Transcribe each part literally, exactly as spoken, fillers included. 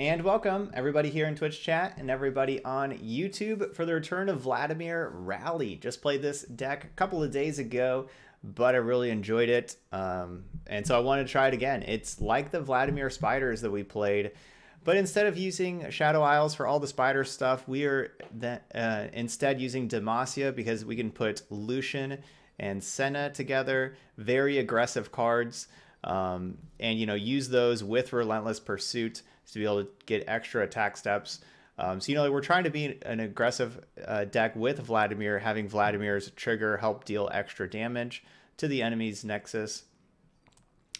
And welcome everybody here in Twitch chat and everybody on YouTube for the return of Vladimir Rally. Just played this deck a couple of days ago, but I really enjoyed it. Um, and so I want to try it again. It's like the Vladimir Spiders that we played, but instead of using Shadow Isles for all the spider stuff, we are th uh, instead using Demacia because we can put Lucian and Senna together, very aggressive cards, um, and you know use those with Relentless Pursuit to be able to get extra attack steps. Um, so you know we're trying to be an aggressive uh, deck with Vladimir, having Vladimir's trigger help deal extra damage to the enemy's nexus,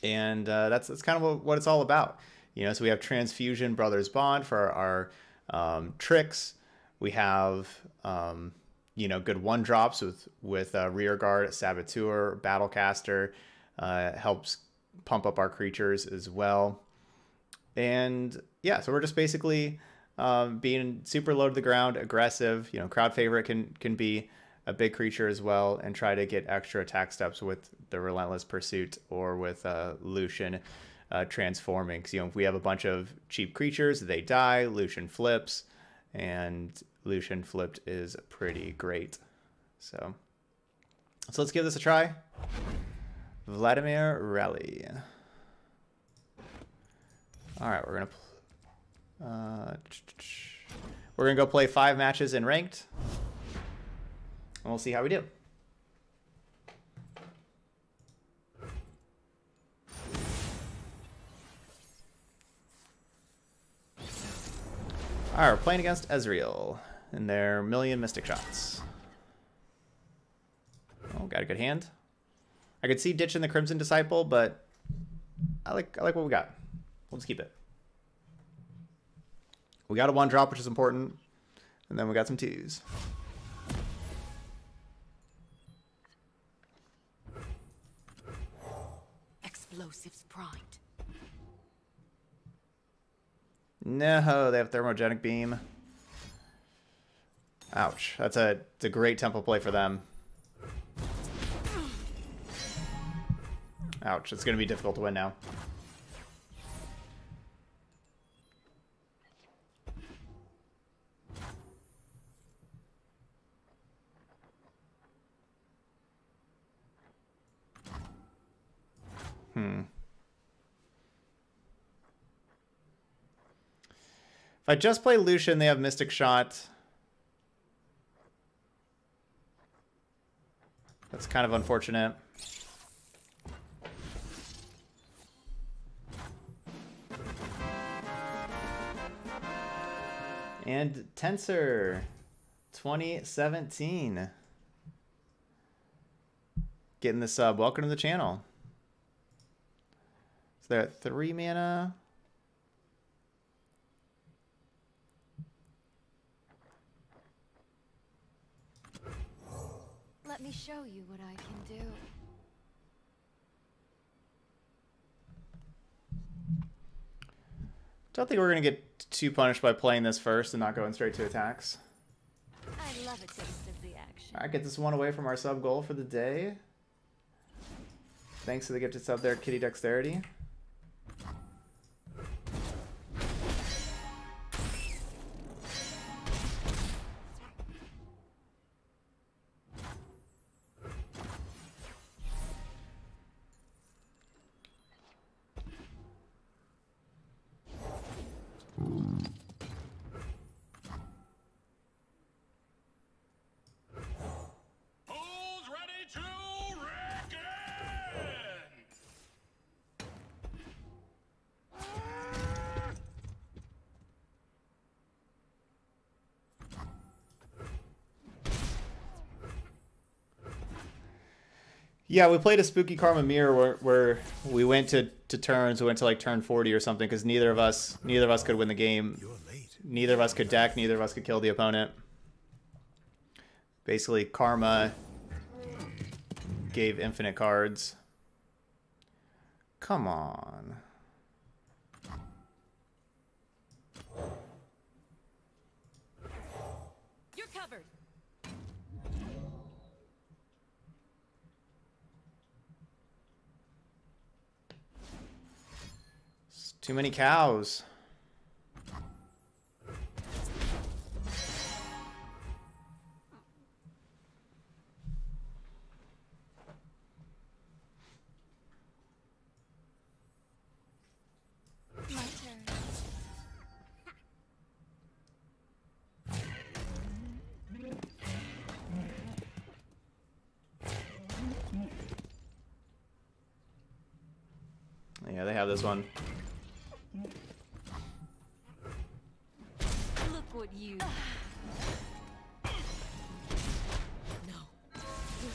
and uh, that's that's kind of what it's all about. You know, so we have Transfusion, Brothers Bond for our, our um, tricks. We have, um, you know, good one drops with with uh, Rearguard Saboteur, Battlecaster uh, helps pump up our creatures as well. And yeah, so we're just basically um, being super low to the ground, aggressive. You know, Crowd Favorite can can be a big creature as well, and try to get extra attack steps with the Relentless Pursuit or with uh, Lucian. Uh, transforming, because you know if we have a bunch of cheap creatures, they die. Lucian flips, and Lucian flipped is pretty great. So, so let's give this a try. Vladimir Rally. All right, we're gonna uh, we're gonna go play five matches in ranked, and we'll see how we do. Alright, we're playing against Ezreal and their million Mystic Shots. Oh, got a good hand. I could see ditching the Crimson Disciple, but I like I like what we got. We'll just keep it. We got a one drop, which is important, and then we got some twos. Explosives primed. No, they have Thermogenic Beam. Ouch. That's a, it's a great tempo play for them. Ouch. It's going to be difficult to win now. Hmm. If I just play Lucian, they have Mystic Shot. That's kind of unfortunate. And Tensor twenty seventeen. Getting the sub. Welcome to the channel. So they're at three mana. Let me show you what I can do. Don't think we're going to get too punished by playing this first and not going straight to attacks. I love a taste of the action. Alright, get this one away from our sub goal for the day. Thanks to the gifted sub there, Kitty Dexterity. Yeah, we played a spooky Karma mirror where, where we went to, to turns, we went to like turn forty or something, because neither of us neither of us could win the game. Neither of us could deck, neither of us could kill the opponent. Basically, Karma gave infinite cards. Come on. You're covered. Too many cows. have this one. Look what you...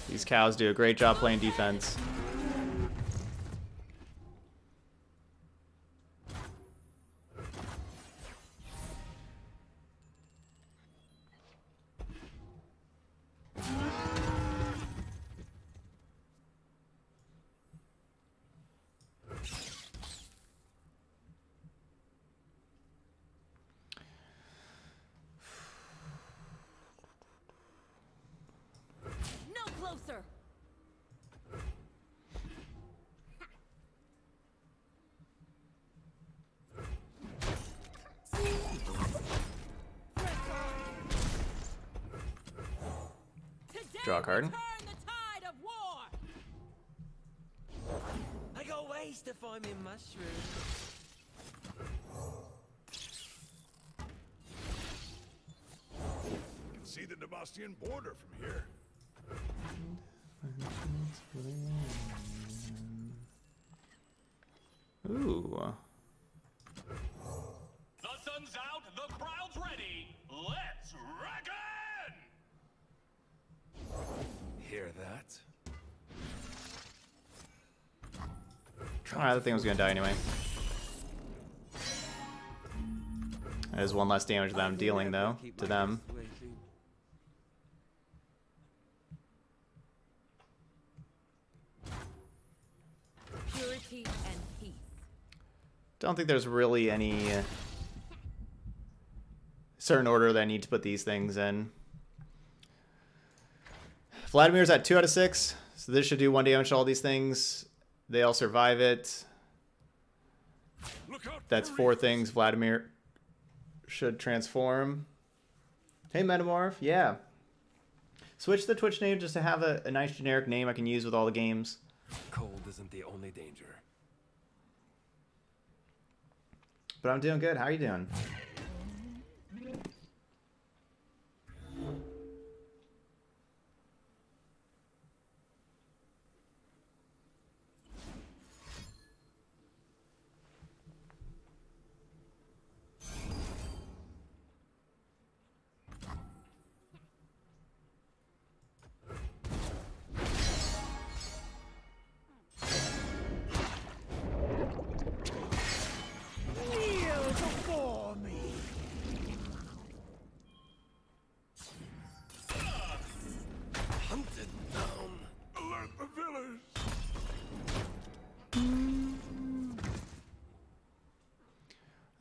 These cows do a great job playing defense. Draw a card. Turn the tide of war. I got ways to find me mushrooms. You can see the Demacian border from here. Ooh. The sun's out, the crowd's ready. Let's wreck it! Hear that? Alright, the thing was gonna die anyway. That is one less damage that I'm dealing, though, to them. Purity and peace. Don't think there's really any uh, certain order that I need to put these things in. Vladimir's at two out of six, so this should do one damage to all these things. They all survive it. That's four things Vladimir should transform. Hey, Metamorph. Yeah. Switch the Twitch name just to have a, a nice generic name I can use with all the games. Cold isn't the only danger. But I'm doing good. How are you doing?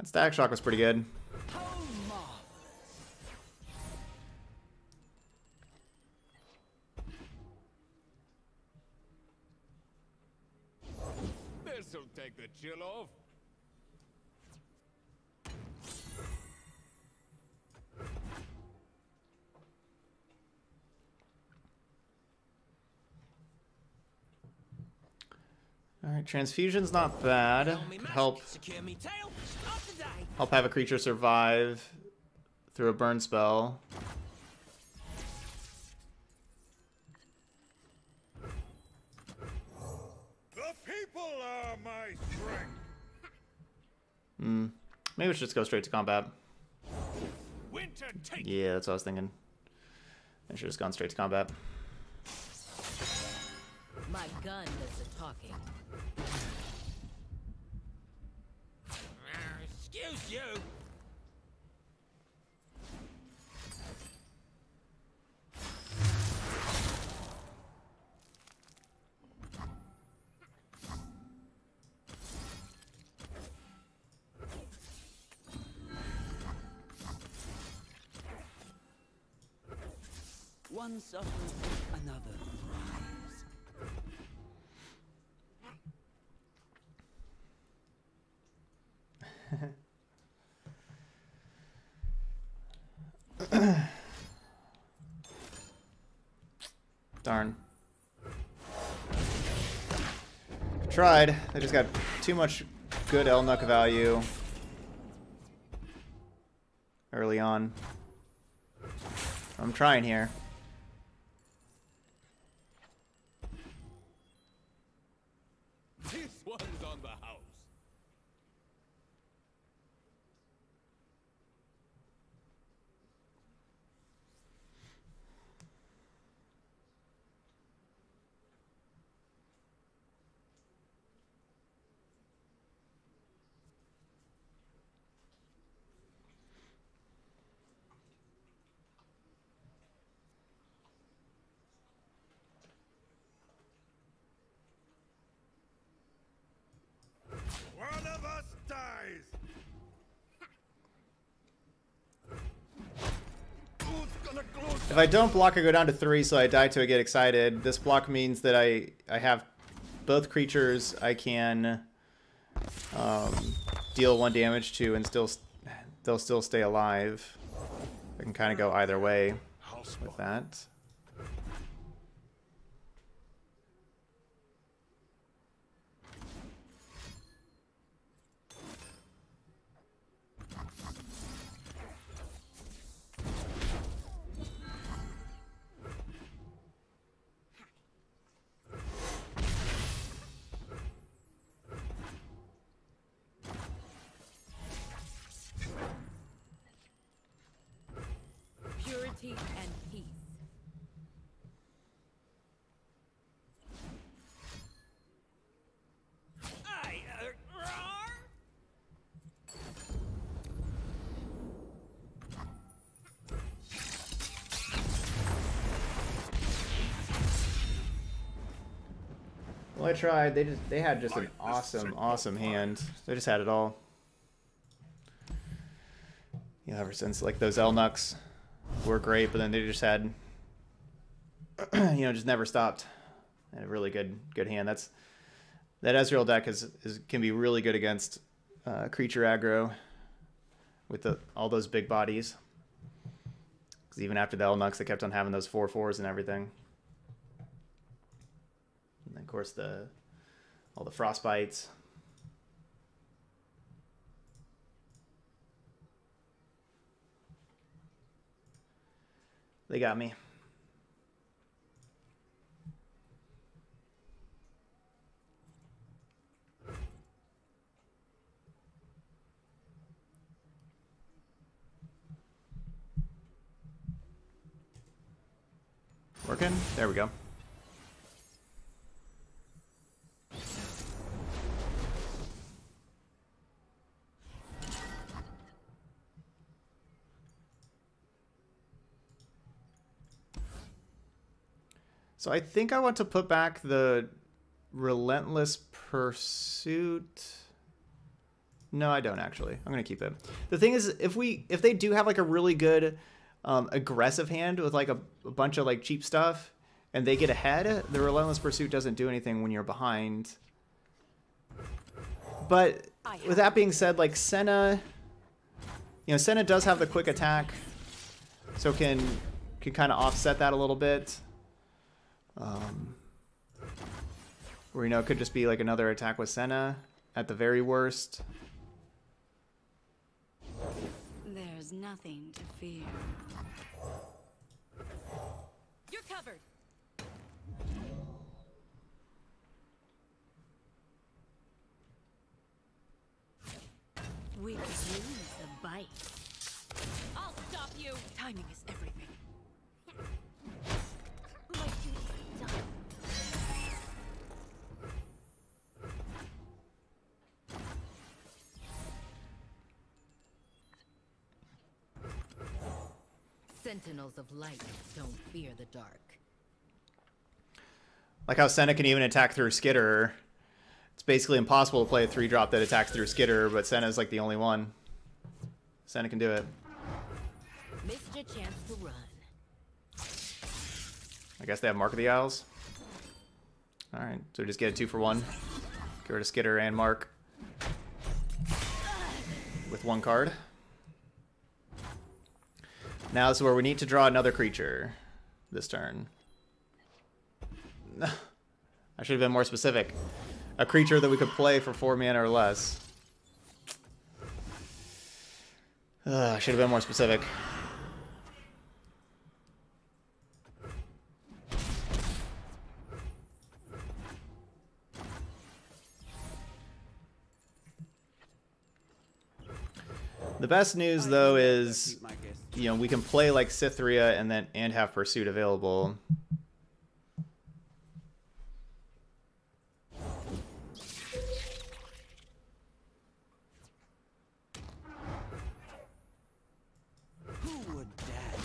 Stack Shock was pretty good. This'll take the chill off. All right, transfusion's not bad. Could help. Help have a creature survive through a burn spell. The people are my strength. Hmm. Maybe we should just go straight to combat. Winter take. Yeah, that's what I was thinking. I should have just gone straight to combat. My gun does the talking. Excuse you. One suffers, another thrives. Darn. Tried. I just got too much good Elnuk value early on. I'm trying here. This one's on the house. If I don't block, I go down to three, so I die to I get excited. This block means that I, I have both creatures I can um, deal one damage to, and still they'll still stay alive. I can kind of go either way with that. And peace. I, uh, well, I tried. They just they had just an awesome, awesome hand. They just had it all. You know, ever since like those Elnuks were great, but then they just had, you know, just never stopped. And a really good, good hand. That's that Ezreal deck is, is can be really good against uh, creature aggro with the, all those big bodies. Because even after the Elnux, they kept on having those four fours and everything. And then, of course, the all the Frostbites. They got me. Working? There we go. So I think I want to put back the Relentless Pursuit. No, I don't actually. I'm gonna keep it. The thing is, if we if they do have like a really good um, aggressive hand with like a, a bunch of like cheap stuff, and they get ahead, the Relentless Pursuit doesn't do anything when you're behind. But with that being said, like Senna, you know, Senna does have the quick attack, so can can kind of offset that a little bit. Um, where, you know, it could just be like another attack with Senna at the very worst. There's nothing to fear. You're covered. We could use a bite. I'll stop you. Timing is everything. Sentinels of light don't fear the dark. Like how Senna can even attack through Skitter. It's basically impossible to play a three drop that attacks through Skitter, but Senna's like the only one. Senna can do it. Missed your chance to run. I guess they have Mark of the Isles. Alright, so just get a two for one. Get rid of Skitter and Mark. With one card. Now this is where we need to draw another creature this turn. I should have been more specific. A creature that we could play for four mana or less. Ugh, I should have been more specific. The best news though is, you know, we can play like Cythria and then and have Pursuit available. Who would that?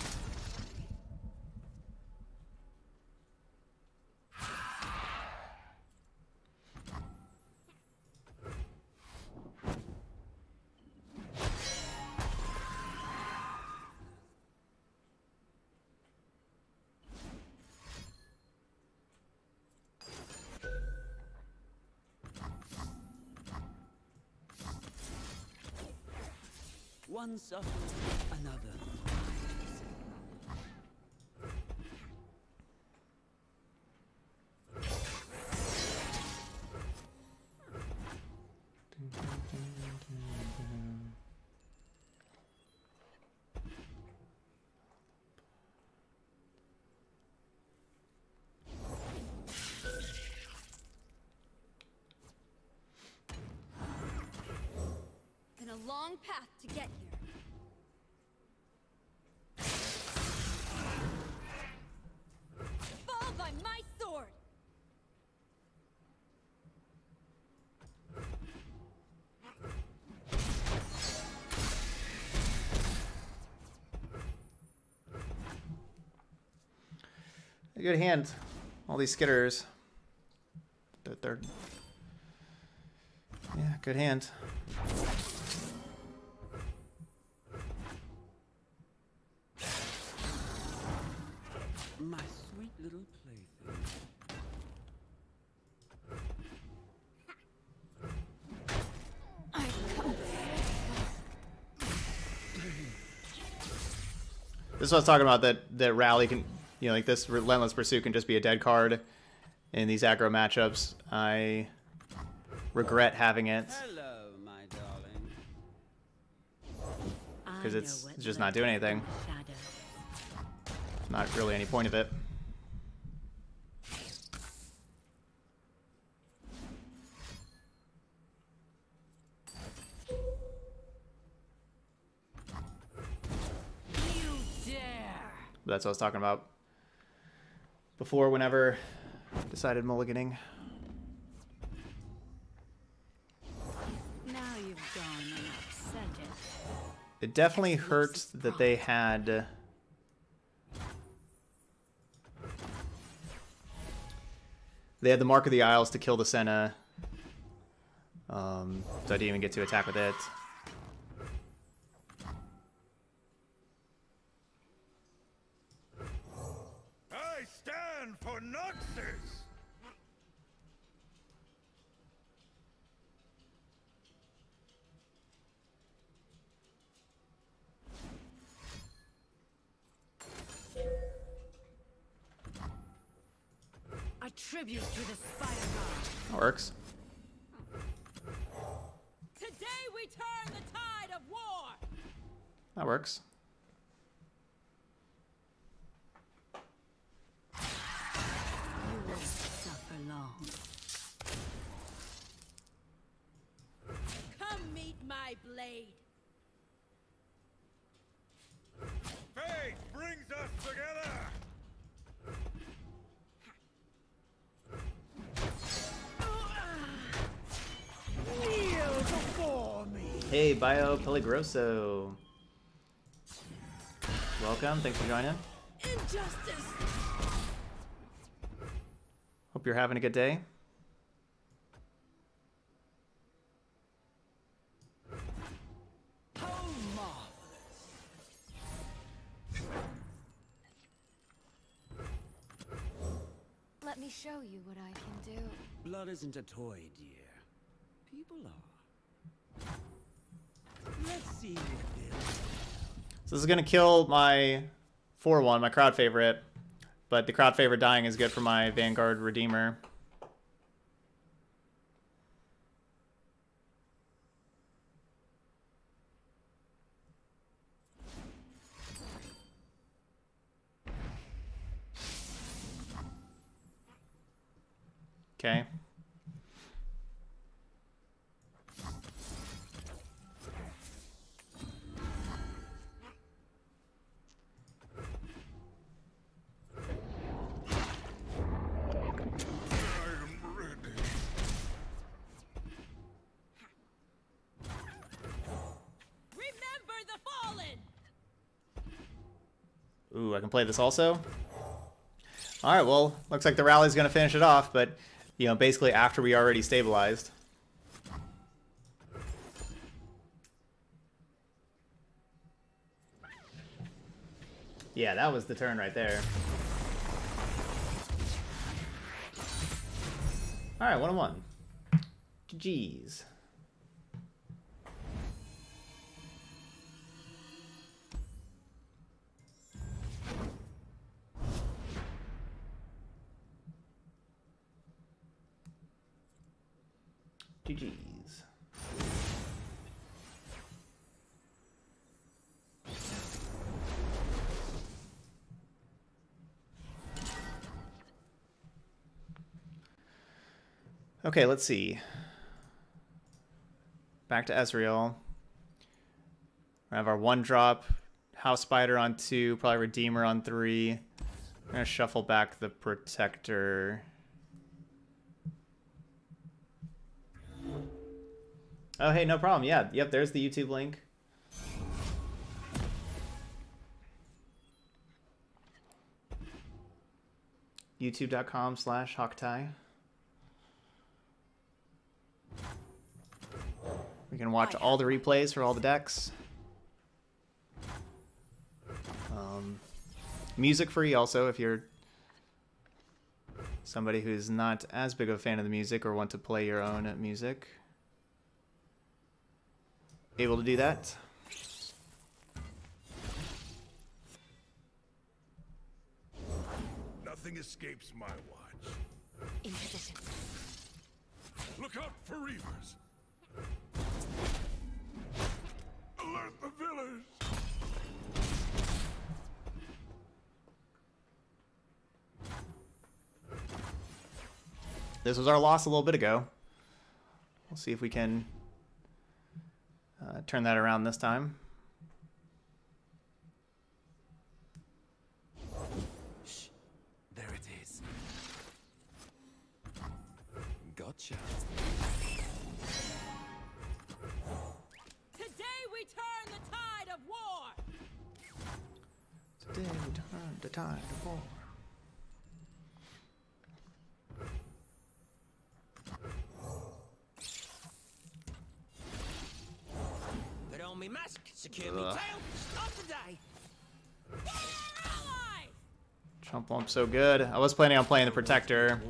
One suffers another. A long path to get here. Fall by my sword. Good hand. All these skitters. They're, they're... Yeah, good hand. My sweet little plaything. This is what I was talking about, that that rally can, you know, like this Relentless Pursuit can just be a dead card in these aggro matchups. I regret having it. Hello, my darling. Because it's just not doing anything. Not really any point of it. You dare. That's what I was talking about before, whenever I decided mulliganing. Now you've gone and upset it. It definitely hurts that they had. They had the Mark of the Isles to kill the Senna, um, so I didn't even get to attack with it. I stand for Noxus. A tribute to the Spider God. That works. Today we turn the tide of war. That works. You won't suffer long. Come meet my blade. Fate brings us together. Hey, Bio Pellegroso. Welcome. Thanks for joining. Injustice. Hope you're having a good day. Oh, let me show you what I can do. Blood isn't a toy, dear. People are. Let's see. So this is going to kill my four one, my crowd favorite, but the crowd favorite dying is good for my Vanguard Redeemer. Okay. Ooh, I can play this also. All right, well, looks like the rally's going to finish it off, but, you know, basically after we already stabilized. Yeah, that was the turn right there. All right, one on one. G G's. G G's. Okay, let's see. Back to Ezreal. We have our one drop, House Spider on two, probably Redeemer on three. I'm gonna shuffle back the Protector. Oh, hey, no problem. Yeah, yep, there's the YouTube link. YouTube.com slash HawkTie. We can watch all the replays for all the decks. Um, music free also if you're somebody who's not as big of a fan of the music or want to play your own music. Able to do that. Nothing escapes my watch. Inquisition. Look out for reavers. Alert the village. This was our loss a little bit ago. We'll see if we can uh, turn that around this time. Shh. There it is. Gotcha. Today we turn the tide of war. Today we turn the tide of war. Me mask, secure me tail, stop today. Chump lump so good. I was planning on playing the Protector.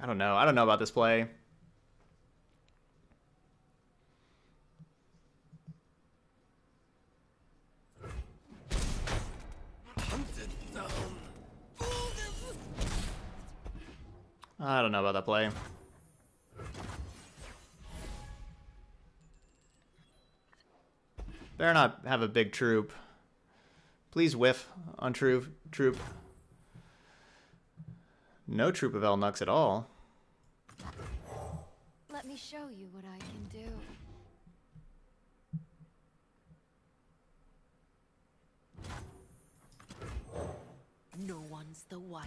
I don't know. I don't know about this play. I don't know about that play. Better not have a big troop. Please whiff on troop. troop. No troop of Elnuks at all. Let me show you what I can do. No one's the wiser.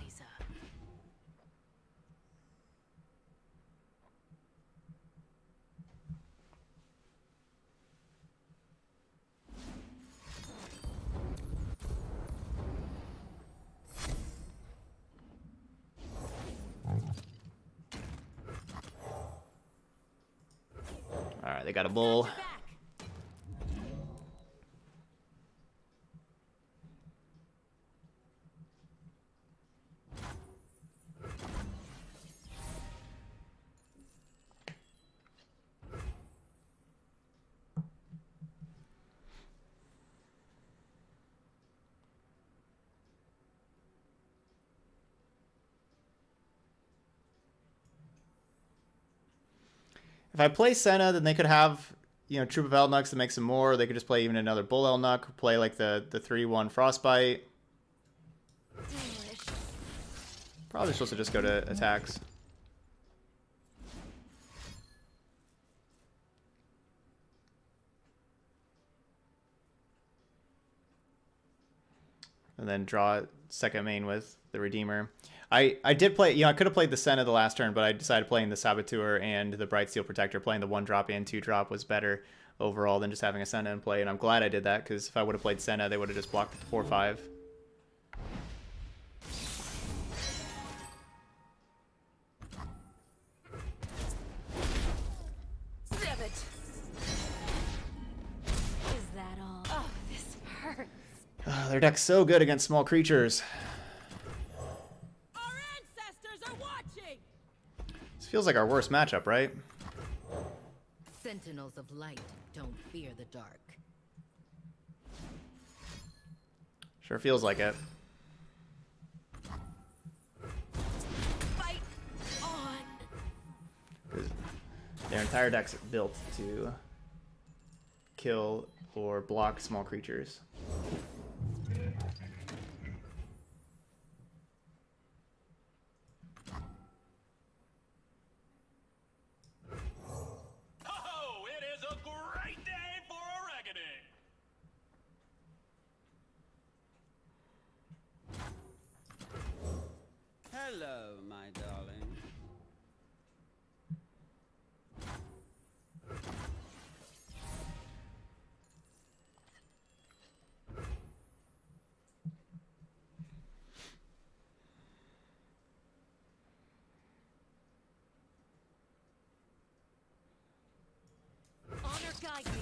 Alright, they got a bull. If I play Senna, then they could have, you know, Troop of Elnuks that makes some more. They could just play even another Bull Elnuk, play like the the three one Frostbite. Probably supposed to just go to attacks. And then draw second main with the Redeemer. I, I did play, you know, I could have played the Senna the last turn, but I decided playing the Saboteur and the Bright Steel Protector, playing the one drop and two drop was better overall than just having a Senna in play, and I'm glad I did that, because if I would have played Senna, they would have just blocked the four five. Is that all? Oh, this hurts. Oh, their deck's so good against small creatures. feels like our worst matchup, right? Sentinels of light don't fear the dark. Sure feels like it. Fight on. Their entire deck's built to kill or block small creatures. Hello, my darling. Honor guide me.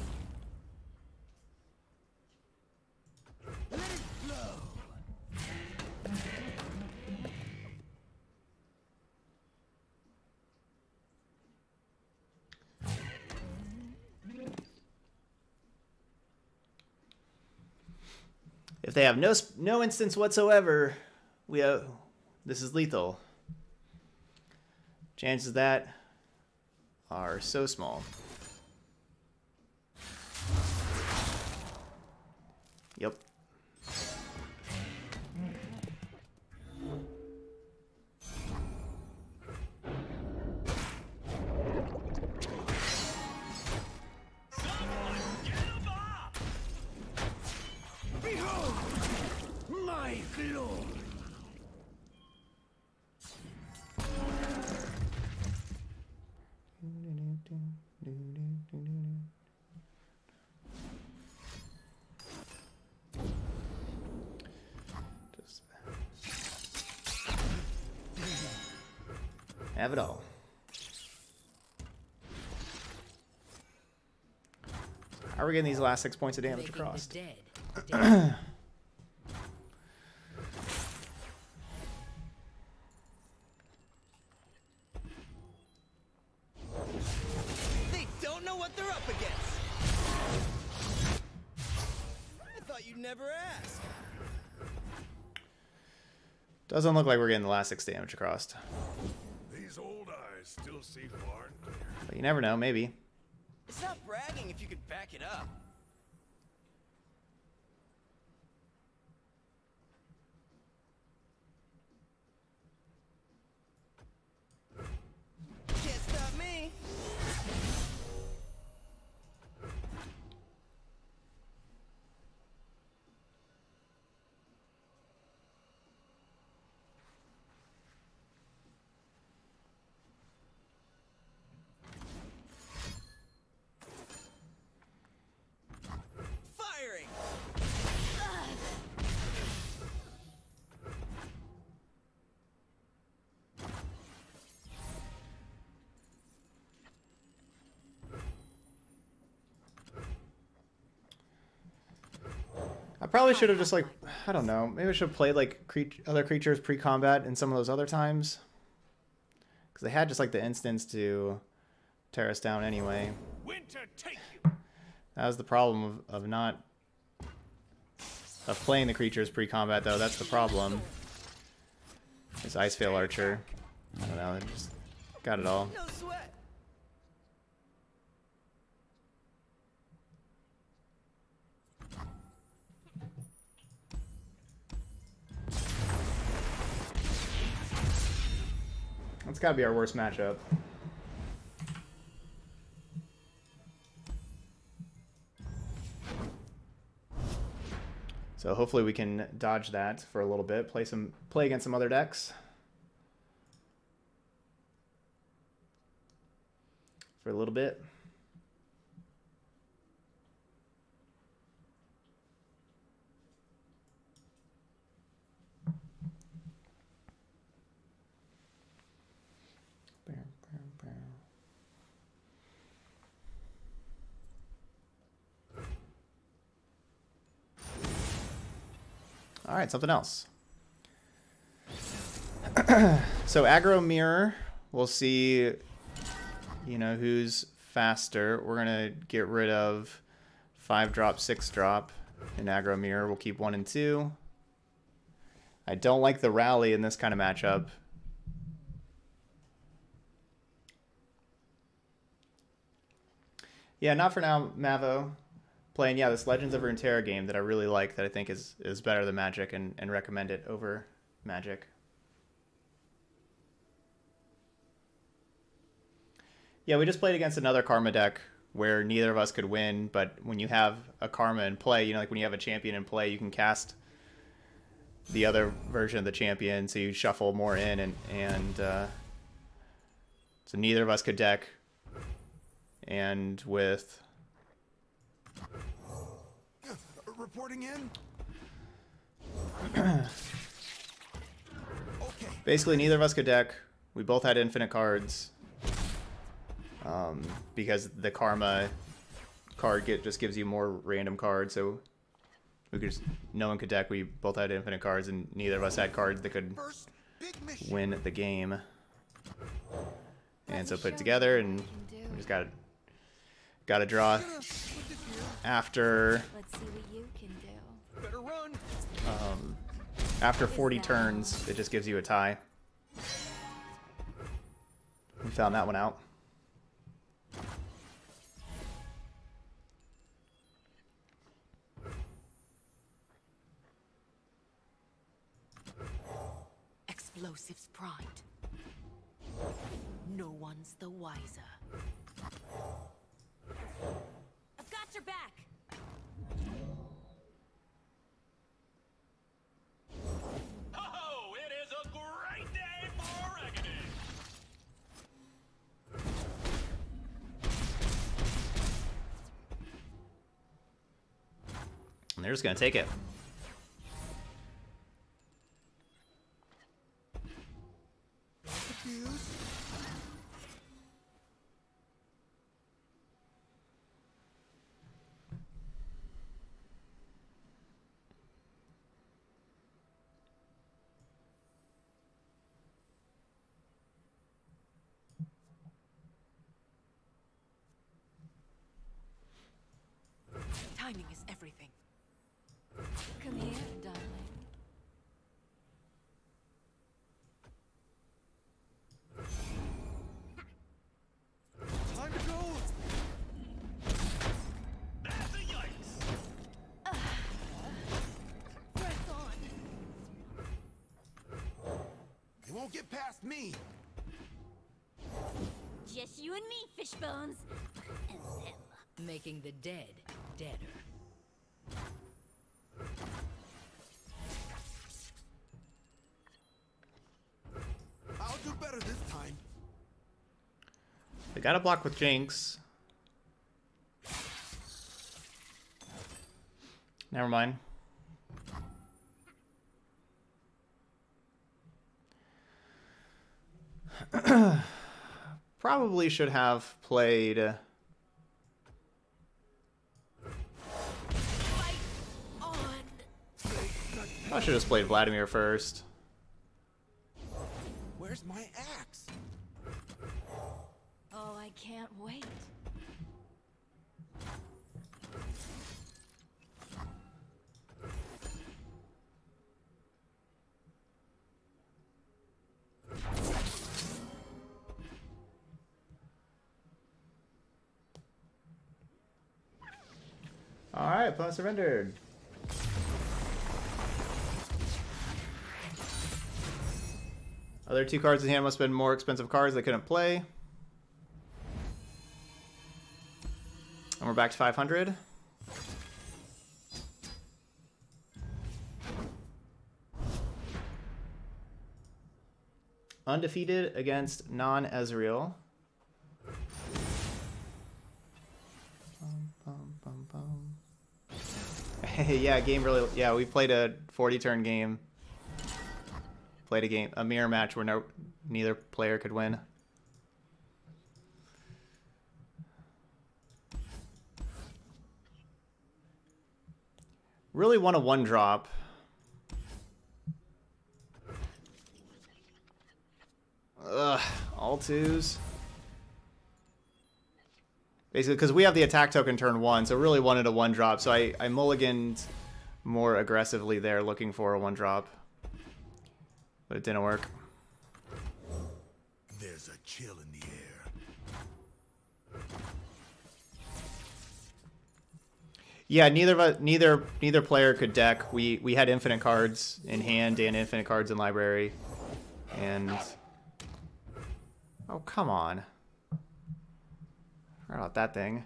Let it flow. If they have no no instance whatsoever, we have, this is lethal. Chances of that are so small. Yep. Have it all. How are we getting these last six points of damage across? Doesn't look like we're getting the last six damage across. These old eyes still see far and clear. But you never know, maybe. It's not bragging if you could back it up. Can't stop me. I probably should have just, like, I don't know, maybe I should have played like cre- other creatures pre-combat in some of those other times, because they had just like the instance to tear us down anyway. Winter, take you. That was the problem of, of not of playing the creatures pre-combat though. That's the problem. This Iceveil Archer, I don't know, it just got it all. No sweat. That's gotta be our worst matchup. So hopefully we can dodge that for a little bit. Play some, play against some other decks for a little bit. All right, something else. So aggro mirror We'll see, you know, who's faster. We're going to get rid of five drop, six drop, and aggro mirror. We'll keep one and two. I don't like the rally in this kind of matchup. Yeah, not for now, Mavo. Playing, yeah, this Legends of Runeterra game that I really like, that I think is, is better than Magic, and, and recommend it over Magic. Yeah, we just played against another Karma deck where neither of us could win, but when you have a Karma in play, you know, like when you have a champion in play, you can cast the other version of the champion, so you shuffle more in, and, and uh, so neither of us could deck. And with reporting in, basically neither of us could deck. We both had infinite cards, um, because the Karma card get just gives you more random cards. So we could just, no one could deck. We both had infinite cards, and neither of us had cards that could win the game. And so put it together, and we just got it. Got to draw after um, after forty turns. It just gives you a tie. We found that one out. Explosives primed. No one's the wiser. I've got your back. Oh, it is a great day for reckoning. And they're just gonna take it. Timing is everything. Come here, darling. Time to go. That's a yikes. Uh, press on. They won't get past me. Just you and me, fishbones. And them. Making the dead. Deader. I'll do better this time. They got a block with Jinx. Never mind. Probably should have played I should have just played Vladimir first. Where's my axe? Oh, I can't wait. All right, opponent surrendered. Other two cards in hand must have been more expensive cards they couldn't play. And we're back to five hundred. Undefeated against non-Ezreal. Yeah, game really. Yeah, we played a forty turn game. Played a game, a mirror match where no, neither player could win. Really want a one drop. Ugh, all twos. Basically, because we have the attack token turn one, so really wanted a one drop. So I, I mulliganed more aggressively there, looking for a one drop. But it didn't work. There's a chill in the air. Yeah, neither neither neither player could deck. We we had infinite cards in hand and infinite cards in library. And oh, come on. Forgot about that thing.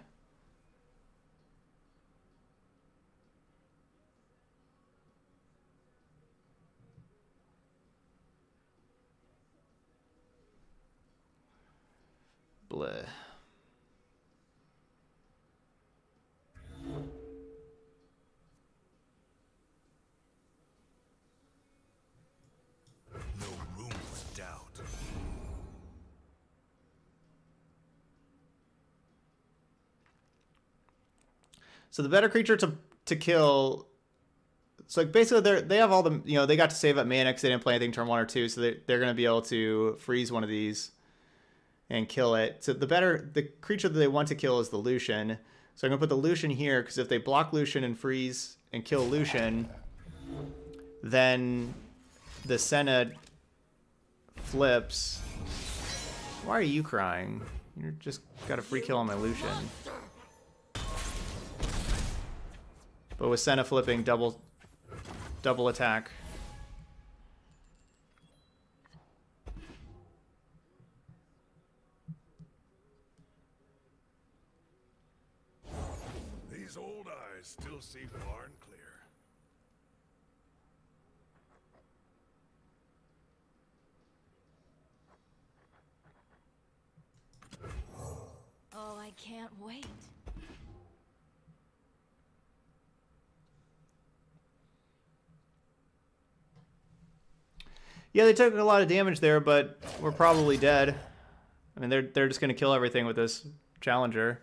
Bleh. So the better creature to to kill, so like basically they they have all the, you know, they got to save up mana because they didn't play anything turn one or two, so they they're gonna be able to freeze one of these and kill it. So the better the creature that they want to kill is the Lucian. So I'm gonna put the Lucian here because if they block Lucian and freeze and kill Lucian, then the Senna flips. Why are you crying? You're just got a free kill on my Lucian. But with Senna flipping, double double attack. These old eyes still see far and clear. Oh, I can't wait. Yeah, they took a lot of damage there, but we're probably dead. I mean, they're they're just gonna kill everything with this challenger.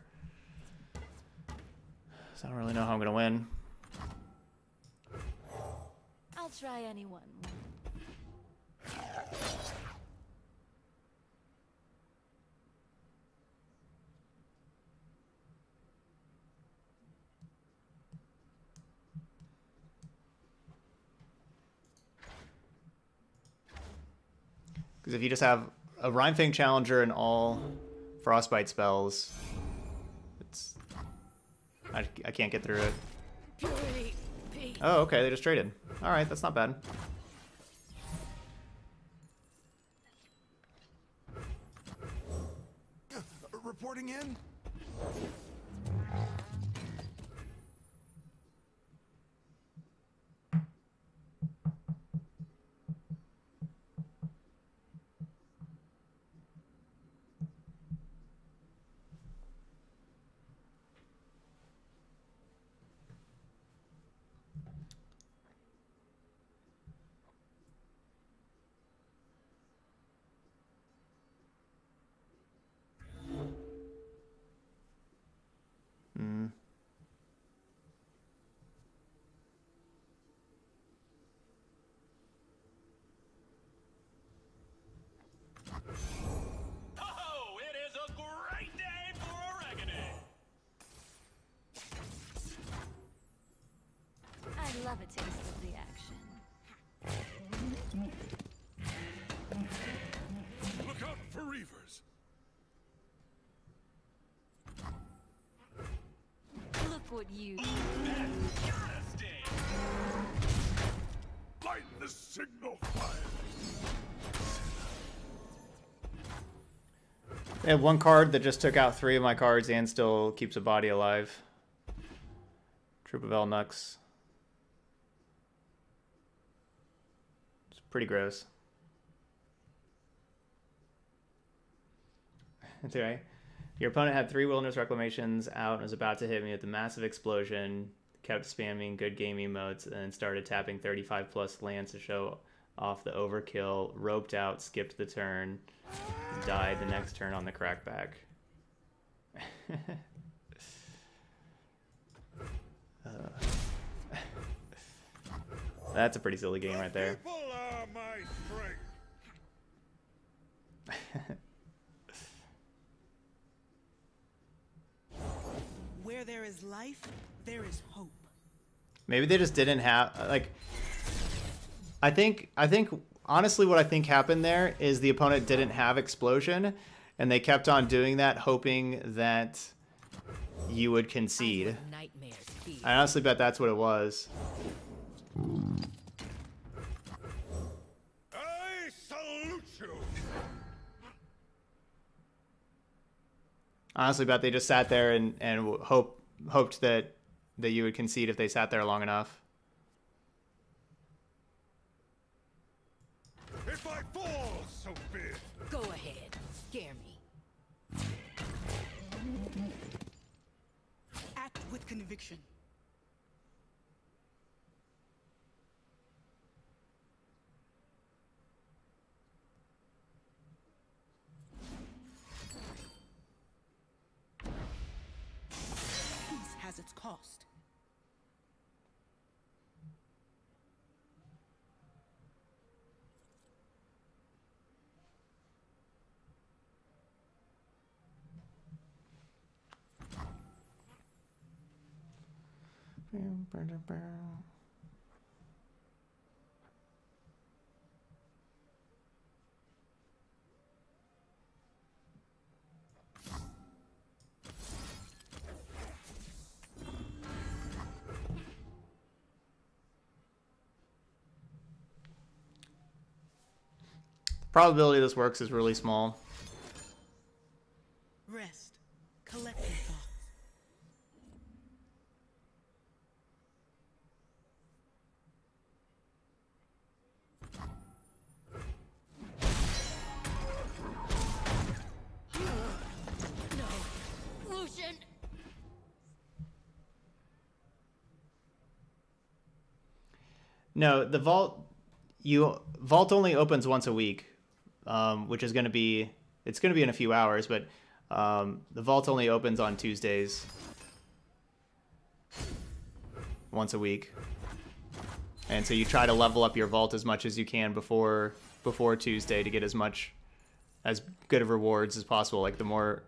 So I don't really know how I'm gonna win. I'll try anyone. Because if you just have a Rhymefang Challenger and all Frostbite spells, it's I, I can't get through it. Oh, okay, they just traded. All right, that's not bad. Reporting in. I love a taste of the action. Look out for Reavers. Look what you do. Light the signal fire. They have one card that just took out three of my cards and still keeps a body alive. Troop of Elnuks. Pretty gross. That's right. Your opponent had three Wilderness Reclamations out and was about to hit me with a massive explosion. Kept spamming good game emotes and then started tapping thirty-five plus lands to show off the overkill. Roped out, skipped the turn, died the next turn on the crackback. uh. That's a pretty silly game right there. My strength. life, there is hope. Maybe they just didn't have, like, I think, I think, honestly, what I think happened there is the opponent didn't have explosion, and they kept on doing that, hoping that you would concede. I honestly bet that's what it was. I salute you. Honestly, bet they just sat there and and hope hoped that that you would concede if they sat there long enough. If I fall, so be it. Go ahead, scare me. Act with conviction. Peace has its cost. The probability this works is really small. Rest. Collect your thoughts. No, the vault you vault only opens once a week, um, which is going to be it's going to be in a few hours, but um, the vault only opens on Tuesdays once a week, and so you try to level up your vault as much as you can before before Tuesday to get as much as good of rewards as possible. Like the more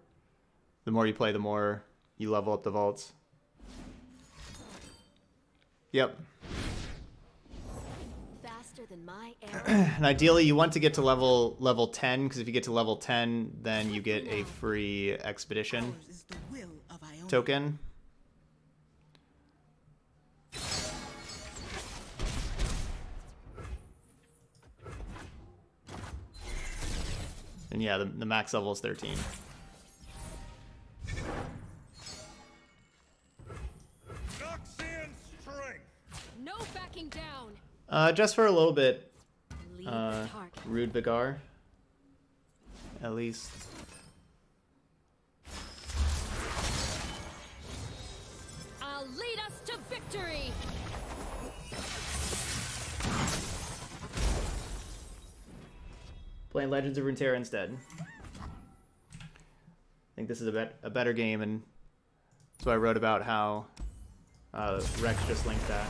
the more you play, the more you level up the vaults. Yep. Than my and ideally you want to get to level level ten, because if you get to level ten then you get a free expedition token. And yeah, the, the max level is thirteen. No backing down. Uh, just for a little bit, uh, Rude Vigar, at least. I'll lead us to victory. Playing Legends of Runeterra instead. I think this is a, bet a better game, and that's why I wrote about how uh, Rex just linked that.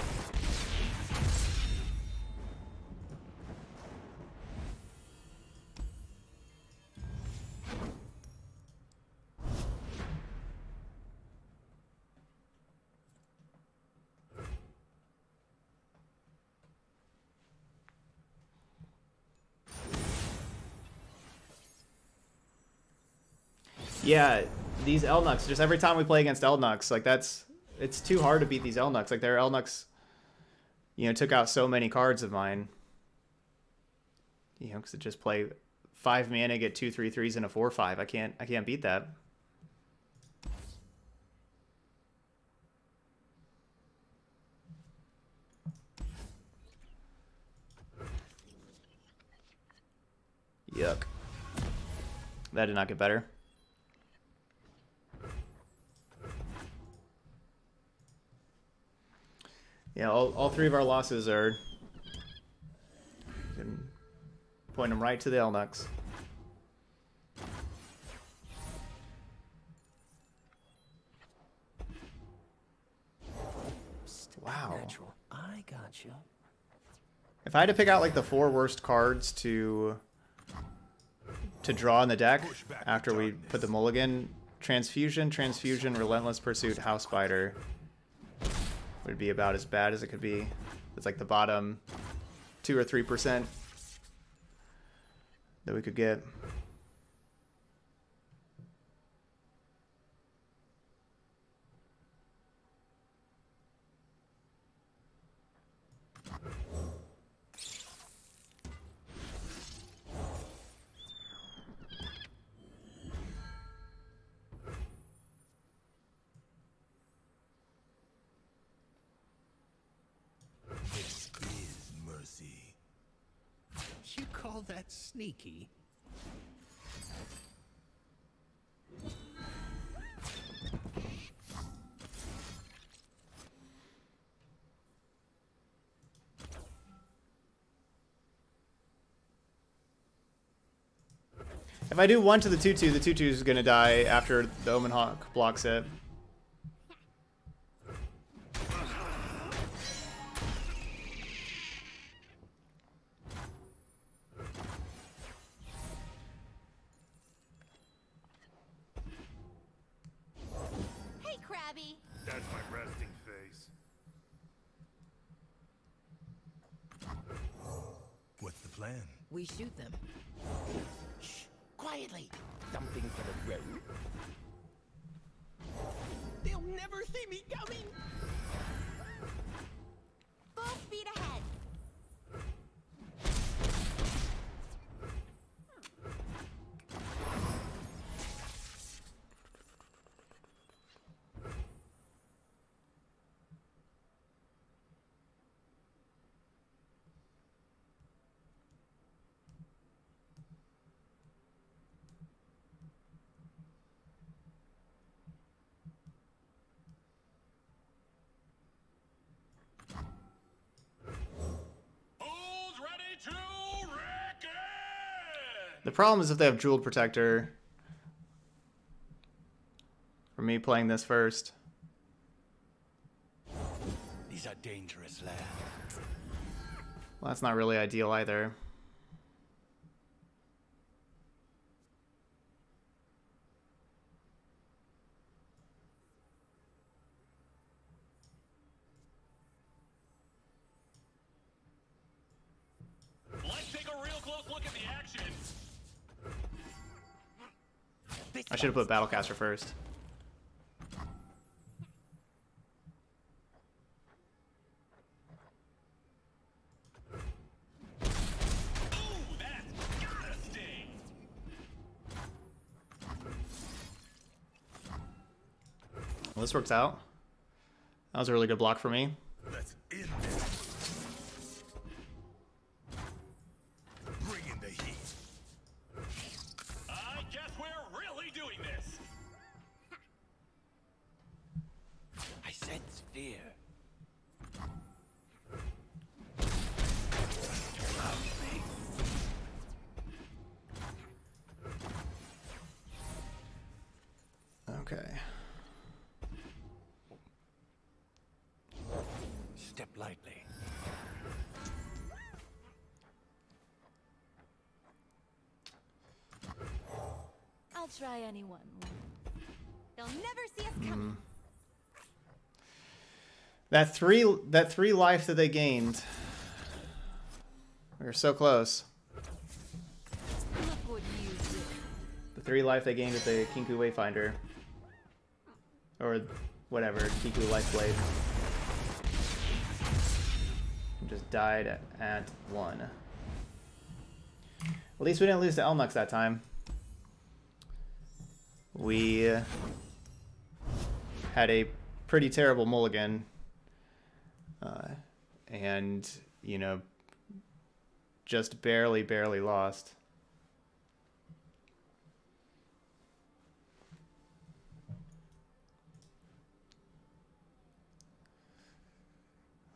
Yeah, these Elnuks, just every time we play against Elnuks, like that's, it's too hard to beat these Elnuks. Like their Elnuks, you know, took out so many cards of mine. You know, because they just play five mana, get two three threes and a four five. I can't, I can't beat that. Yuck. That did not get better. Yeah, all, all three of our losses are. Can point them right to the Elnuks. Wow. Natural. I got you. If I had to pick out like the four worst cards to to draw in the deck after we put the mulligan, Transfusion, Transfusion, Relentless Pursuit, House Spider. would be about as bad as it could be. It's like the bottom two or three percent that we could get. That's sneaky. If I do one to the two two, the two two is going to die after the Omen Hawk blocks it. We shoot them. Shh, quietly. Something for the road. They'll never see me coming. Full speed ahead. The problem is if they have Jeweled Protector, for me playing this first. These are dangerous land. Well, that's not really ideal either. I should have put Battlecaster first. Well, this works out. That was a really good block for me. That's it. Try anyone. They'll never see us coming. Mm. That three that three life that they gained. We were so close. Look what you did. The three life they gained with the Kinkou Wayfinder. Or whatever, Kinkou Lifeblade. Just died at, at one. At least we didn't lose to Elnuk that time. We had a pretty terrible mulligan, uh, and, you know, just barely, barely lost.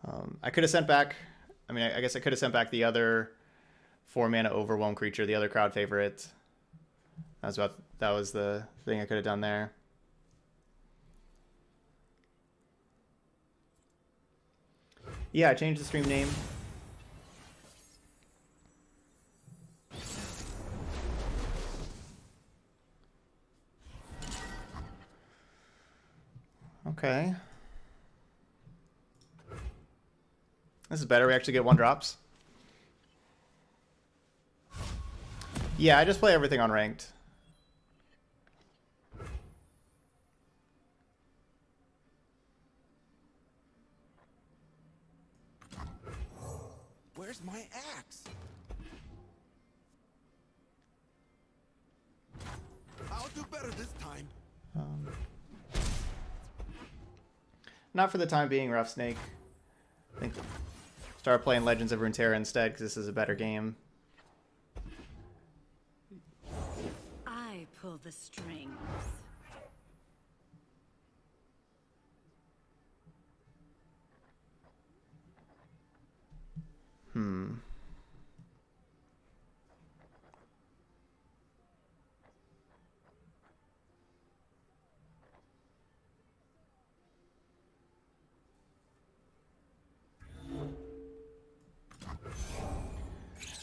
Um, I could have sent back, I mean, I guess I could have sent back the other four mana overwhelm creature, the other crowd favorite. That was about, that was the thing I could have done there. Yeah, I changed the stream name. Okay. This is better. We actually get one drops. Yeah, I just play everything on ranked. Where's my axe? I'll do better this time. Um, not for the time being, Rough Snake. I think start playing Legends of Runeterra instead, because this is a better game. Pull the strings. Hmm.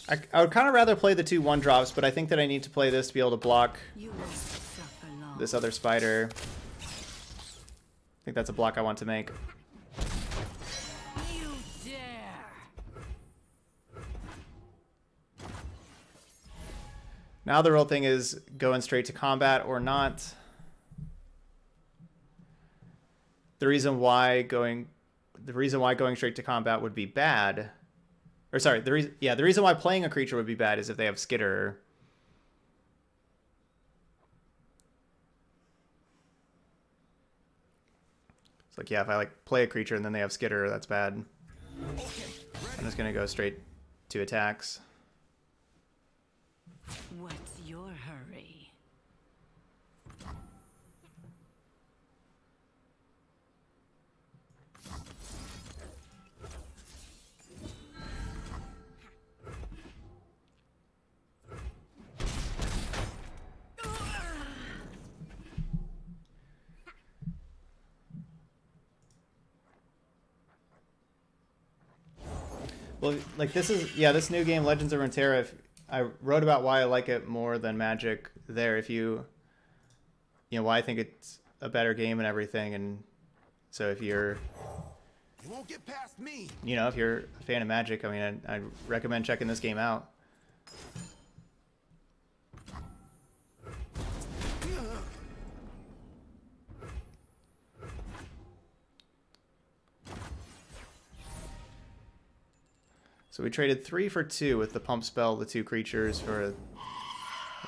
I, I would kind of rather play the two one drops, but I think that I need to play this to be able to block this other spider. I think that's a block I want to make. You dare. Now the real thing is going straight to combat or not. The reason why going, the reason why going straight to combat would be bad. Or sorry, the reason, yeah, the reason why playing a creature would be bad is if they have Skitter. It's like, yeah, if I like play a creature and then they have Skitter, that's bad. I'm just gonna go straight to attacks. What's your hurry? Well, like this is, yeah, this new game, Legends of Runeterra, if, I wrote about why I like it more than Magic there. If you, you know, why I think it's a better game and everything. And so if you're, you won't get past me. You know, if you're a fan of Magic, I mean, I, I recommend checking this game out. So we traded three for two with the pump spell, the two creatures for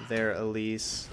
their Elise.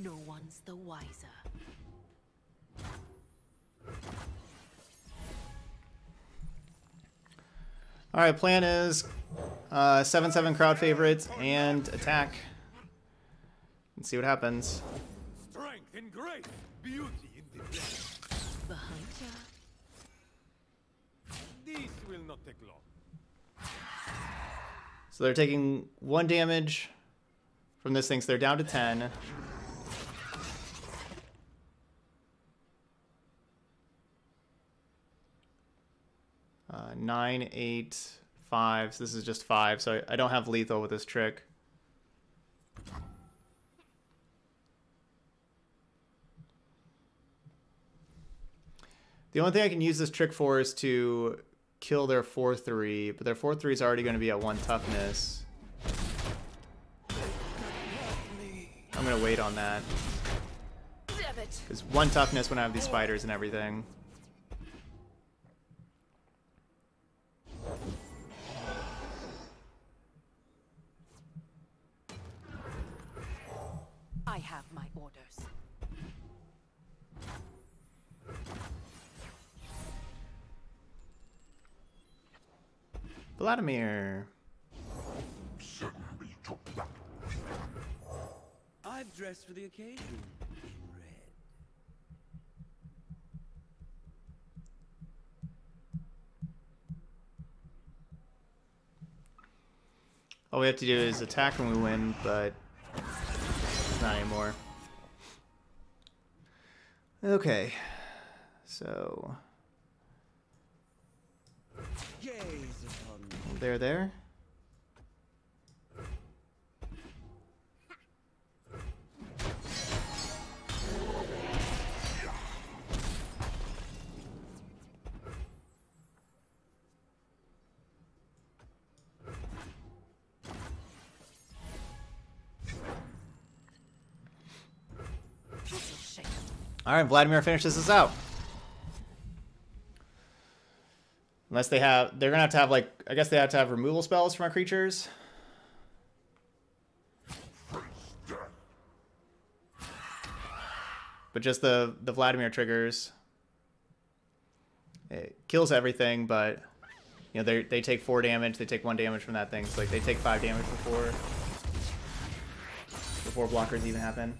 No one's the wiser. All right, plan is uh, seven seven crowd favorite and attack. And see what happens. Strength and grace, beauty in the dark. Behind ya. This will not take long. So they're taking one damage from this thing, so they're down to ten. Uh, nine, eight, five. So this is just five. So I, I don't have lethal with this trick. The only thing I can use this trick for is to kill their four three, but their four three is already going to be at one toughness. I'm going to wait on that. Because one toughness when I have these spiders and everything. I have my orders. Vladimir. I've dressed for the occasion. All we have to do is attack and we win, but not anymore. Okay, so there, there. All right, Vladimir finishes this out. Unless they have, they're gonna have to have like, I guess they have to have removal spells from our creatures. But just the the Vladimir triggers. It kills everything, but you know they they take four damage, they take one damage from that thing. So like they take five damage before before blockers even happen.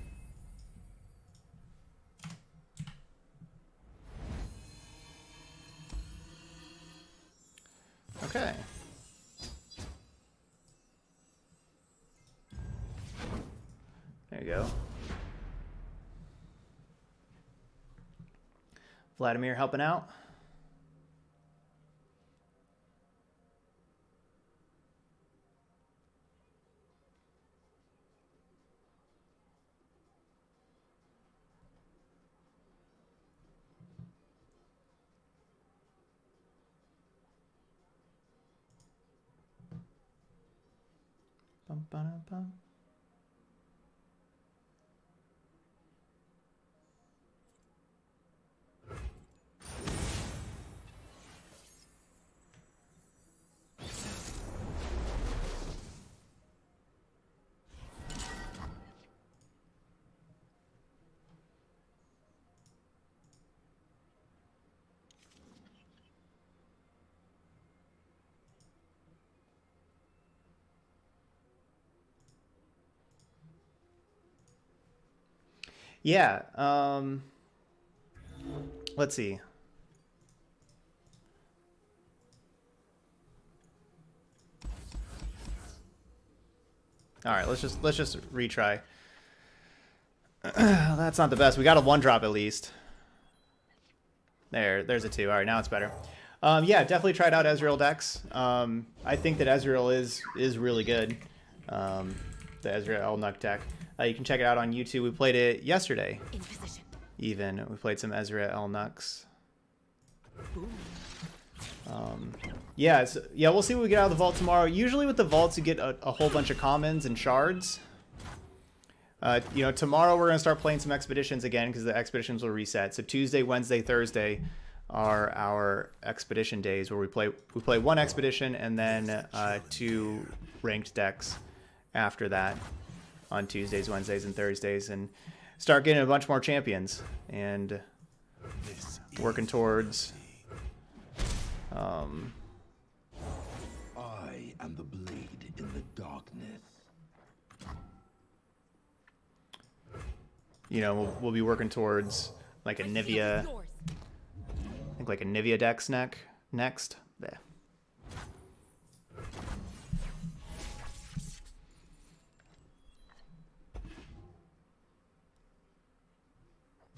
Okay. There you go. Vladimir helping out. Ba-da-bum. Yeah, um, let's see. All right, let's just let's just retry. That's not the best. We got a one drop at least. There, there's a two. All right, now it's better. Um, yeah, definitely tried out Ezreal decks. Um, I think that Ezreal is is really good. Um, the Ezreal Elnuk deck. Uh, you can check it out on YouTube. We played it yesterday. In position. Even we played some Ezreal Elnuks. Um, yeah, so, yeah. We'll see what we get out of the vault tomorrow. Usually with the vaults, you get a, a whole bunch of commons and shards. Uh, you know, tomorrow we're gonna start playing some expeditions again because the expeditions will reset. So Tuesday, Wednesday, Thursday are our expedition days where we play we play one expedition and then uh, two ranked decks after that. On Tuesdays, Wednesdays, and Thursdays, and start getting a bunch more champions and working towards um I am the blade in the darkness. You know, we'll, we'll be working towards like a Nivea I think like a Nivea deck snack next. Bleh.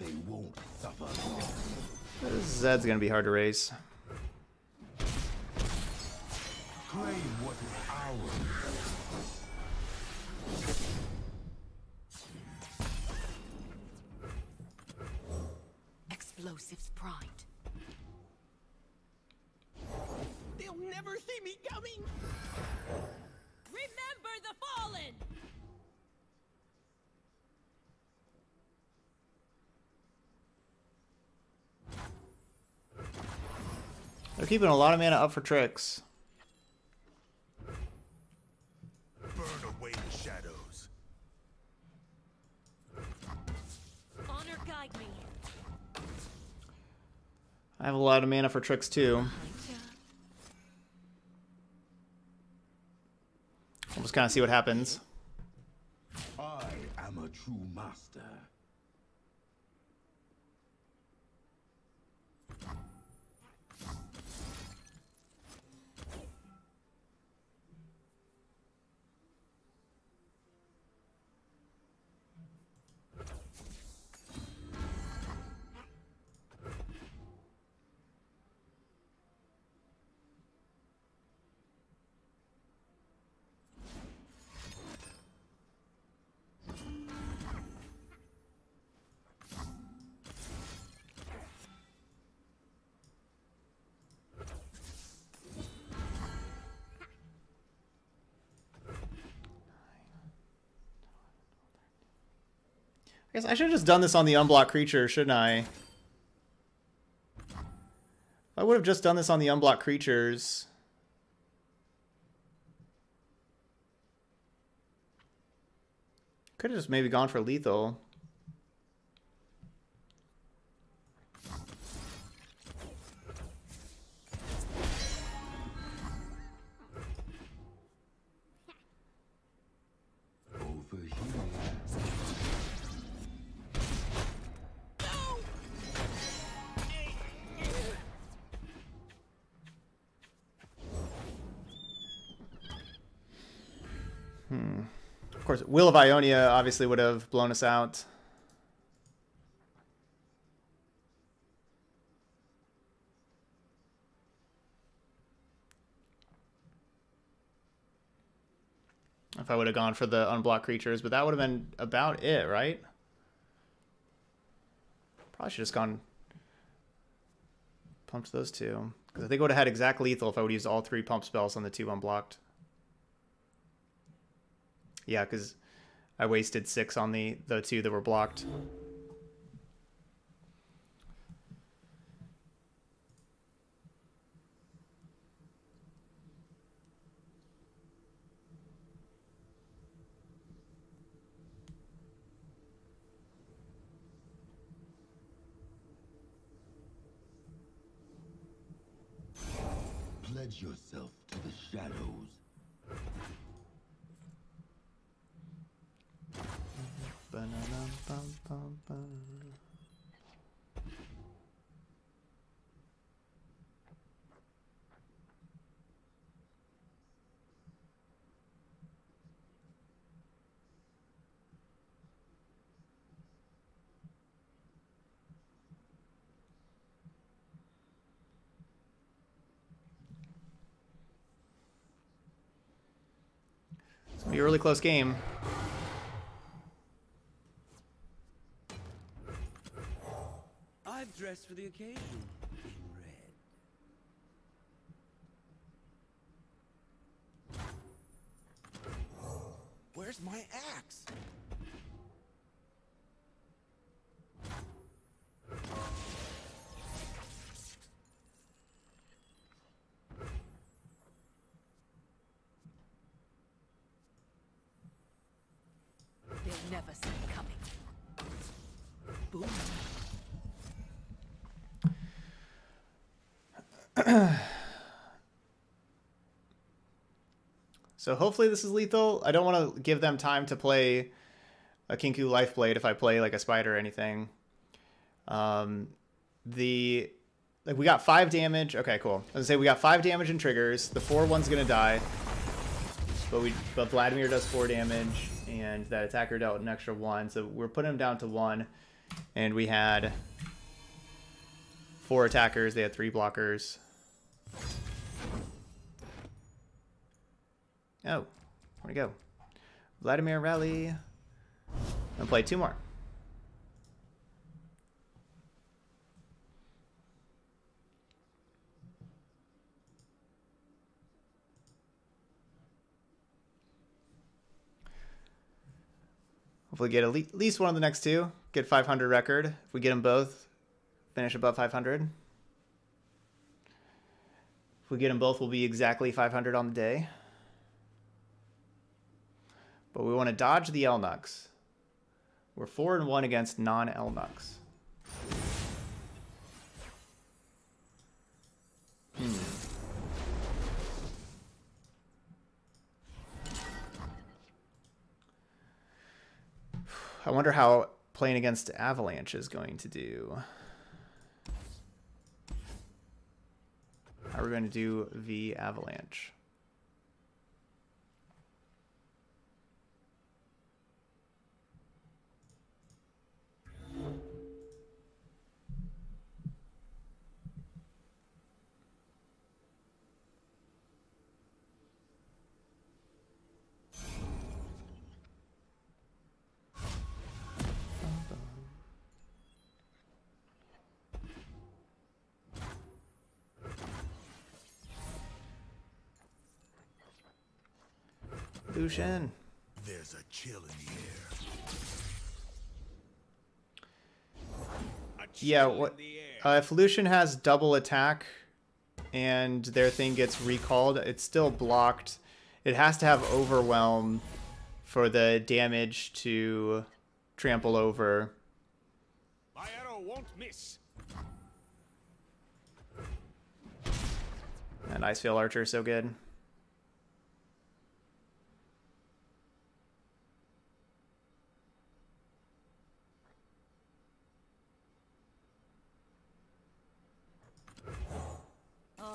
They won't suffer. Zed's gonna be hard to raise. Explosives pride. They'll never see me coming. Remember the fallen. They're keeping a lot of mana up for tricks. Burn away the shadows. Honor guide me. I have a lot of mana for tricks too. Let's kind of see what happens. I am a true master. I guess I should have just done this on the unblocked creature, shouldn't I? I would have just done this on the unblocked creatures. Could have just maybe gone for lethal. Of course, Will of Ionia obviously would have blown us out. If I would have gone for the unblocked creatures, but that would have been about it, right? Probably should have just gone pumped those two. Because I think I would have had exact lethal if I would have used all three pump spells on the two unblocked. Yeah, because I wasted six on the, the two that were blocked. Pledge yourself to the shadows. It's gonna be a really close game. Dressed for the occasion in red. Where's my axe? They'll never see it coming. Boom. So hopefully this is lethal. I don't want to give them time to play a Kinkou Lifeblade if I play like a spider or anything. Um, the like we got five damage. Okay, cool. I was gonna say we got five damage and triggers. The four one's gonna die, but we but Vladimir does four damage, and that attacker dealt an extra one, so we're putting him down to one, and we had four attackers. They had three blockers. Oh, where'd it go? Vladimir Rally. I'll play two more. Hopefully get at least one of the next two. Get five hundred record. If we get them both, finish above five hundred. If we get them both, we'll be exactly five hundred on the day. But we want to dodge the Elnuks. We're four and one against non-Elnuks. Hmm. I wonder how playing against Avalanche is going to do. How are we going to do v Avalanche? Lucian. There's a chill in the air. Yeah, what uh, if Lucian has double attack and their thing gets recalled, it's still blocked. It has to have overwhelm for the damage to trample over. My arrow won't miss. And Icefield Archer is so good.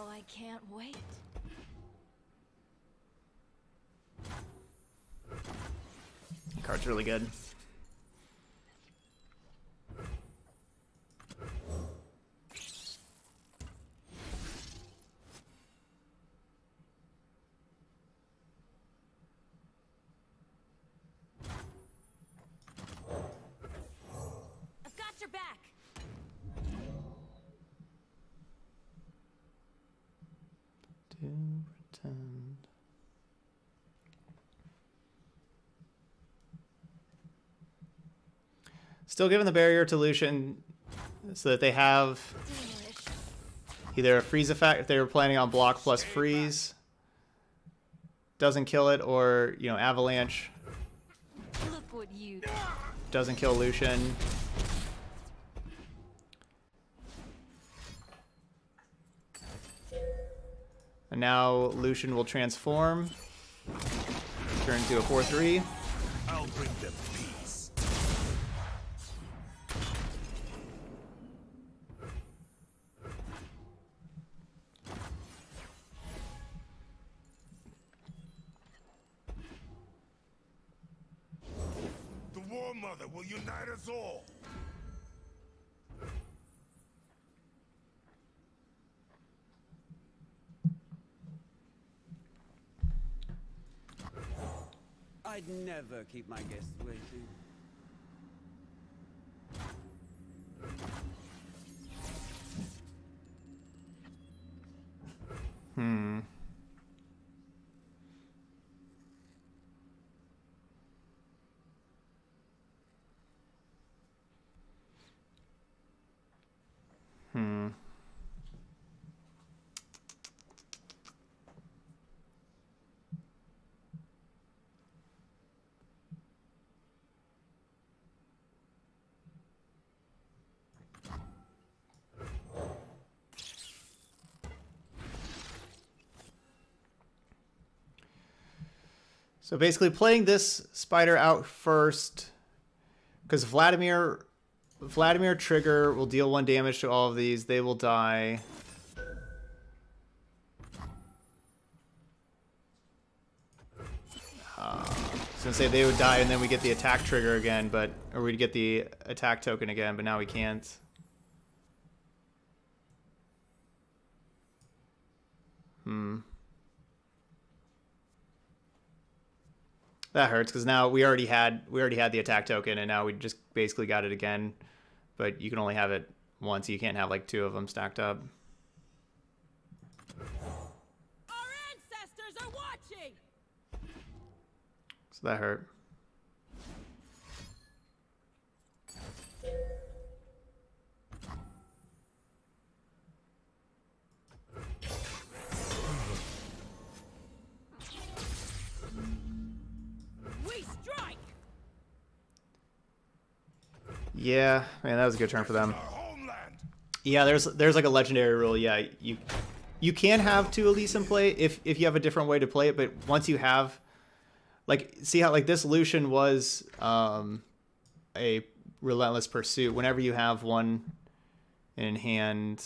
I can't wait. The card's really good. Still giving the barrier to Lucian so that they have either a freeze effect if they were planning on block plus freeze. Doesn't kill it, or, you know, Avalanche. Look what you do. Doesn't kill Lucian. And now Lucian will transform. Turn to a four three. I'll bring them. I'd never keep my guests waiting. Hmm. Hmm. So basically playing this spider out first, because Vladimir Vladimir trigger will deal one damage to all of these. They will die. Uh, I was gonna say they would die and then we get the attack trigger again, but or we'd get the attack token again, but now we can't. Hmm. That hurts because now we already had we already had the attack token and now we just basically got it again, but you can only have it once. You can't have like two of them stacked up. Our ancestors are watching. So that hurt. Yeah, man, that was a good turn for them. Yeah, there's there's like a legendary rule. Yeah, you you can have two Elise in play if if you have a different way to play it. But once you have, like, see how like this Lucian was um, a Relentless Pursuit, whenever you have one in hand,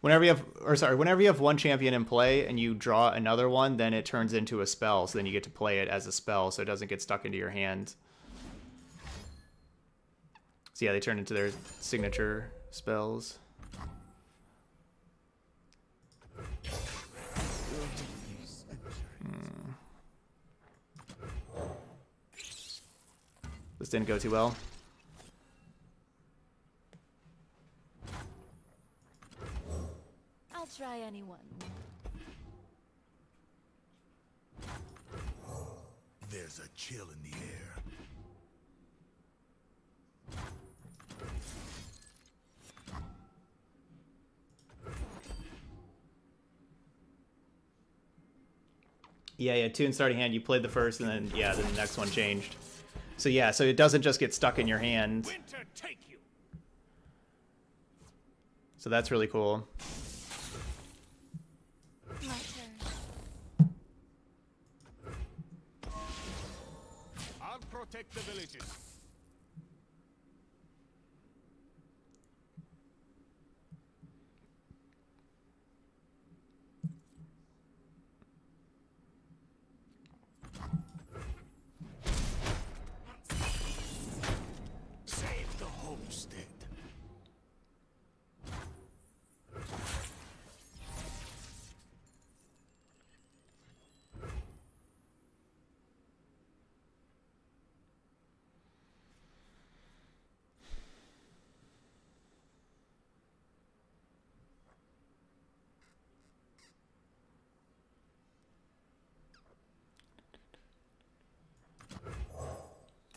whenever you have, or sorry, whenever you have one champion in play and you draw another one, then it turns into a spell. So then you get to play it as a spell, so it doesn't get stuck into your hand. So yeah, they turn into their signature spells. Hmm. This didn't go too well. I'll try anyone. There's a chill in the air. Yeah, yeah, two in starting hand, you played the first, and then, yeah, then the next one changed. So, yeah, so it doesn't just get stuck in your hand. Winter, take you. So that's really cool. My turn. I'll protect the villages.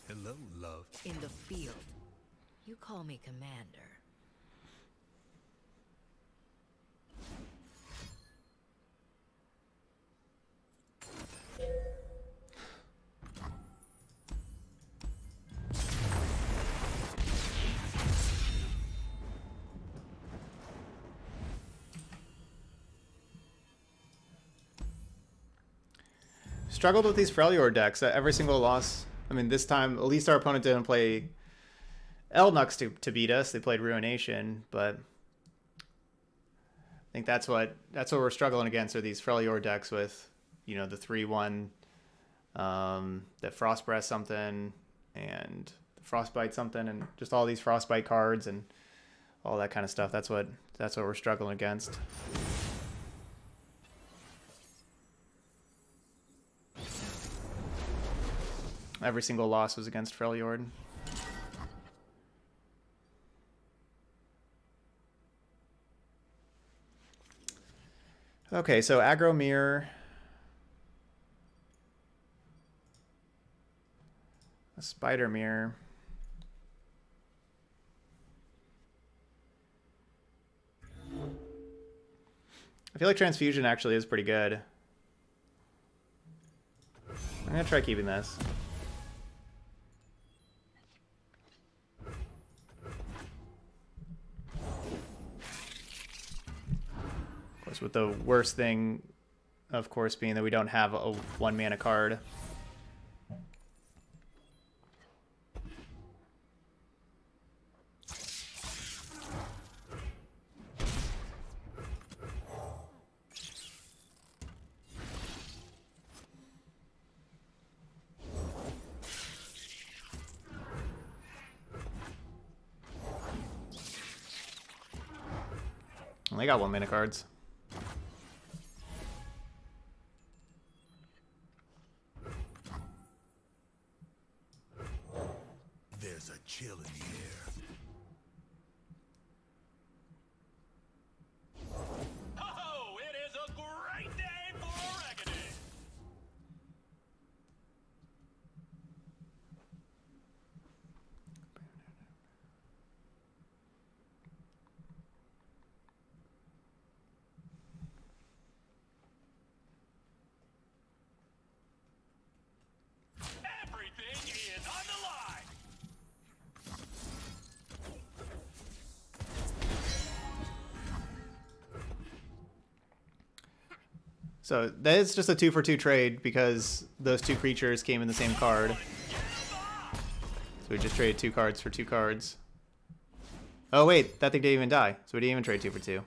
Hello, love. In the field, you call me commander. Struggled with these Freljord decks at every single loss. I mean, this time, at least our opponent didn't play Elnuk to, to beat us. They played Ruination, but I think that's what that's what we're struggling against are these Freljord decks with, you know, the three one um, that Frostbreath something and the Frostbite something and just all these Frostbite cards and all that kind of stuff. That's what that's what we're struggling against. Every single loss was against Freljord. Okay, so aggro mirror. A spider mirror. I feel like transfusion actually is pretty good. I'm gonna try keeping this. With the worst thing, of course, being that we don't have a one mana card. Well, they got one mana cards. So that is just a two for two trade because those two creatures came in the same card. So we just traded two cards for two cards. Oh wait, that thing didn't even die. So we didn't even trade two for two.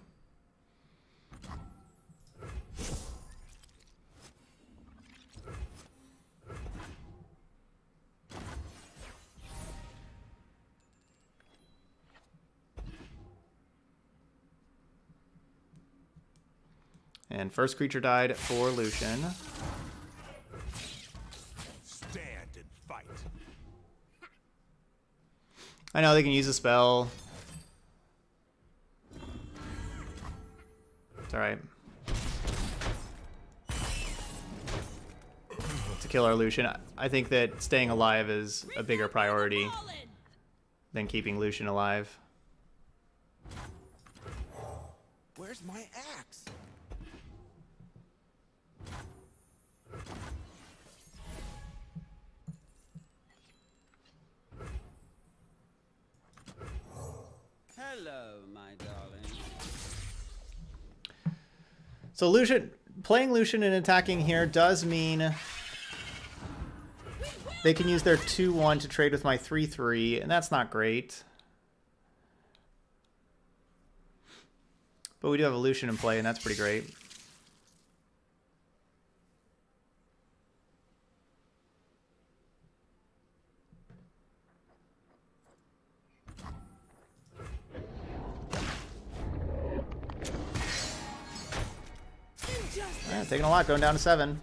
And first creature died for Lucian. Stand and fight. I know they can use a spell. It's alright. To kill our Lucian, I think that staying alive is a bigger priority than keeping Lucian alive. Where's my axe? Hello, my darling. So Lucian, playing Lucian and attacking here does mean they can use their two one to trade with my three three, and that's not great. But we do have a Lucian in play, and that's pretty great. Yeah, taking a lot, going down to seven.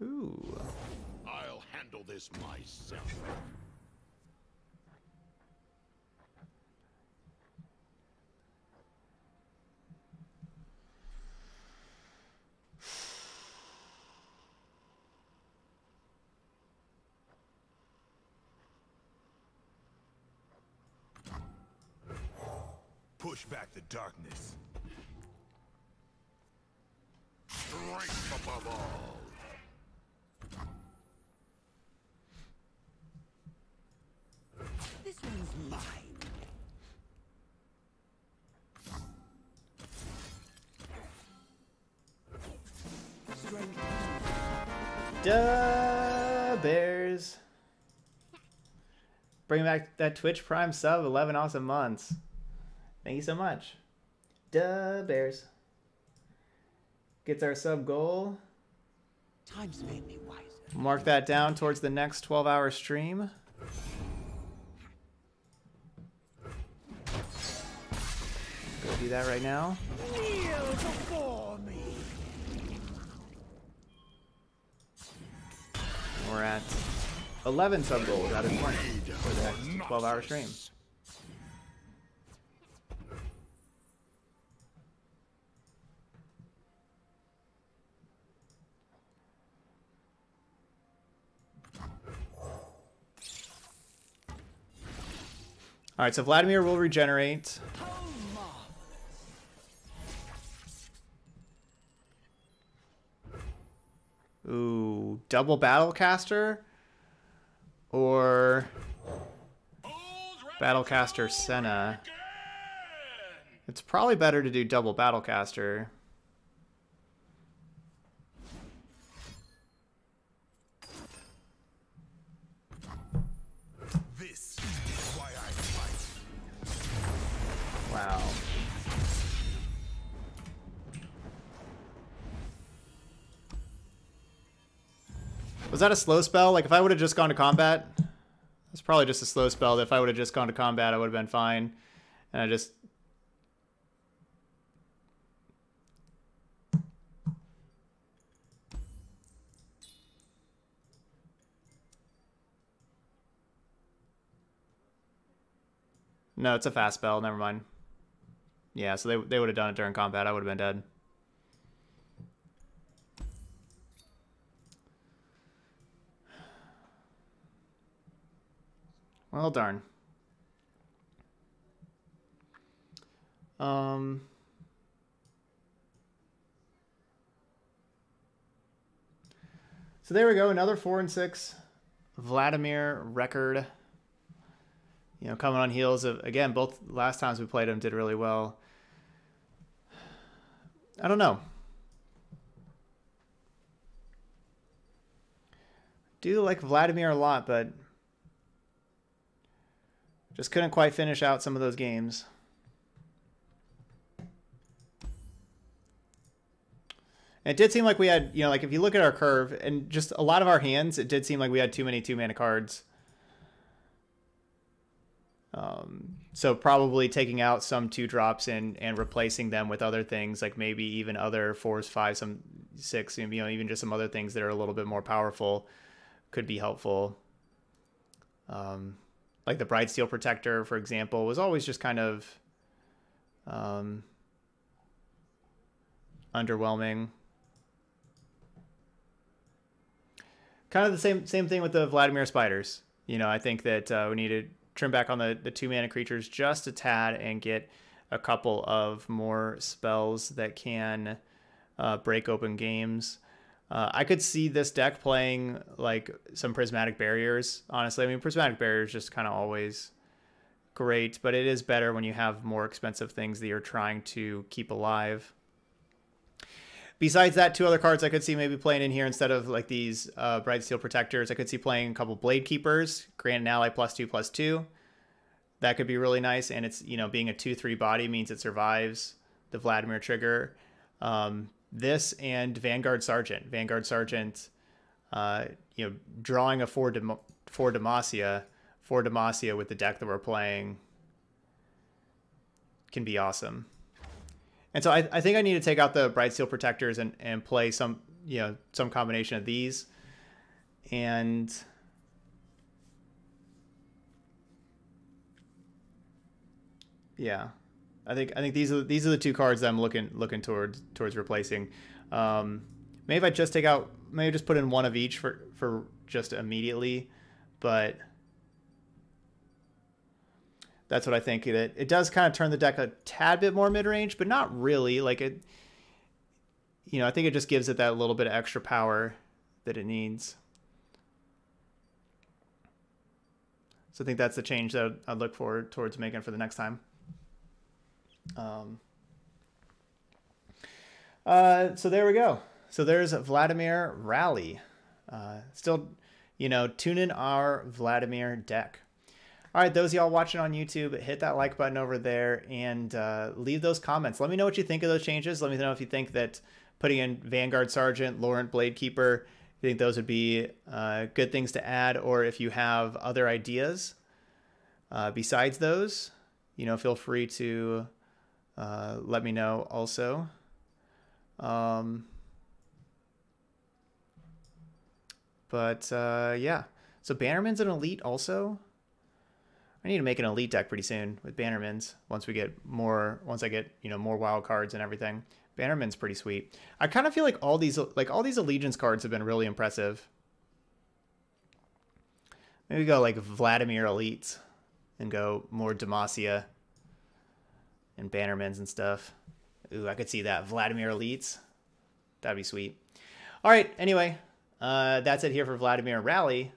Ooh. I'll handle this myself. Push back the darkness. Strength above all. This one's mine. Strength. Duh, Bears. Bring back that Twitch Prime sub. Eleven awesome months. Thank you so much. Duh, Bears. Gets our sub goal. Time's made me wiser. Mark that down towards the next twelve hour stream. Go do that right now. Kneel before me. We're at eleven sub goals out of twenty for the next twelve hour stream. All right, so Vladimir will regenerate. Ooh, double Battlecaster or Battlecaster Senna. It's probably better to do double Battlecaster. Wow. Was that a slow spell? Like, if I would have just gone to combat, that's probably just a slow spell. That if I would have just gone to combat, I would have been fine. And I just... No, it's a fast spell. Never mind. Yeah, so they, they would have done it during combat. I would have been dead. Well, darn. Um... So there we go. Another four and six Vladimir record. you know, coming on heels of, again, both last times we played him did really well. I don't know. Do like Vladimir a lot, but just couldn't quite finish out some of those games. And it did seem like we had, you know, like if you look at our curve and just a lot of our hands, it did seem like we had too many two-mana cards. Um, so probably taking out some two drops and, and replacing them with other things, like maybe even other fours, fives, some six, you know, even just some other things that are a little bit more powerful could be helpful. Um, like the Bright Steel Protector, for example, was always just kind of um, underwhelming. Kind of the same same thing with the Vladimir Spiders. You know, I think that uh, we need to trim back on the, the two-mana creatures just a tad and get a couple of more spells that can uh, break open games. Uh, I could see this deck playing like some Prismatic Barriers, honestly. I mean, Prismatic Barriers just kind of always great, but it is better when you have more expensive things that you're trying to keep alive. Besides that, two other cards I could see maybe playing in here instead of like these uh, Bright Steel Protectors. I could see playing a couple Blade Keepers, grant an ally plus two plus two. That could be really nice. And it's, you know, being a two three body means it survives the Vladimir trigger. Um, this and Vanguard Sergeant. Vanguard Sergeant, uh, you know, drawing a four Dem four Demacia, four Demacia with the deck that we're playing can be awesome. And so I, I think I need to take out the Bright Steel Protectors and, and play some, you know, some combination of these. And yeah, I think I think these are these are the two cards that I'm looking looking towards towards replacing. Um, maybe if I just take out, maybe just put in one of each for for just immediately, but that's what I think. It it does kind of turn the deck a tad bit more mid-range, but not really. Like it, you know, I think it just gives it that little bit of extra power that it needs. So I think that's the change that I'd look forward towards making for the next time. Um. Uh. So there we go. So there's Vladimir Rally. Uh. Still, you know, tune in our Vladimir deck. All right, those of y'all watching on YouTube, hit that like button over there and uh, leave those comments. Let me know what you think of those changes. Let me know if you think that putting in Vanguard Sergeant, Laurent Bladekeeper, if you think those would be uh, good things to add, or if you have other ideas uh, besides those, you know, feel free to uh, let me know also. Um, but uh, yeah, so Bannerman's an elite also. I need to make an elite deck pretty soon with Bannerman's once we get more, once I get, you know, more wild cards and everything. Bannerman's pretty sweet. I kind of feel like all these, like all these Allegiance cards have been really impressive. Maybe go like Vladimir Elites and go more Demacia and Bannerman's and stuff. Ooh, I could see that. Vladimir Elites. That'd be sweet. All right. Anyway, uh, that's it here for Vladimir Rally,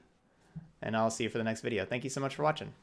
and I'll see you for the next video. Thank you so much for watching.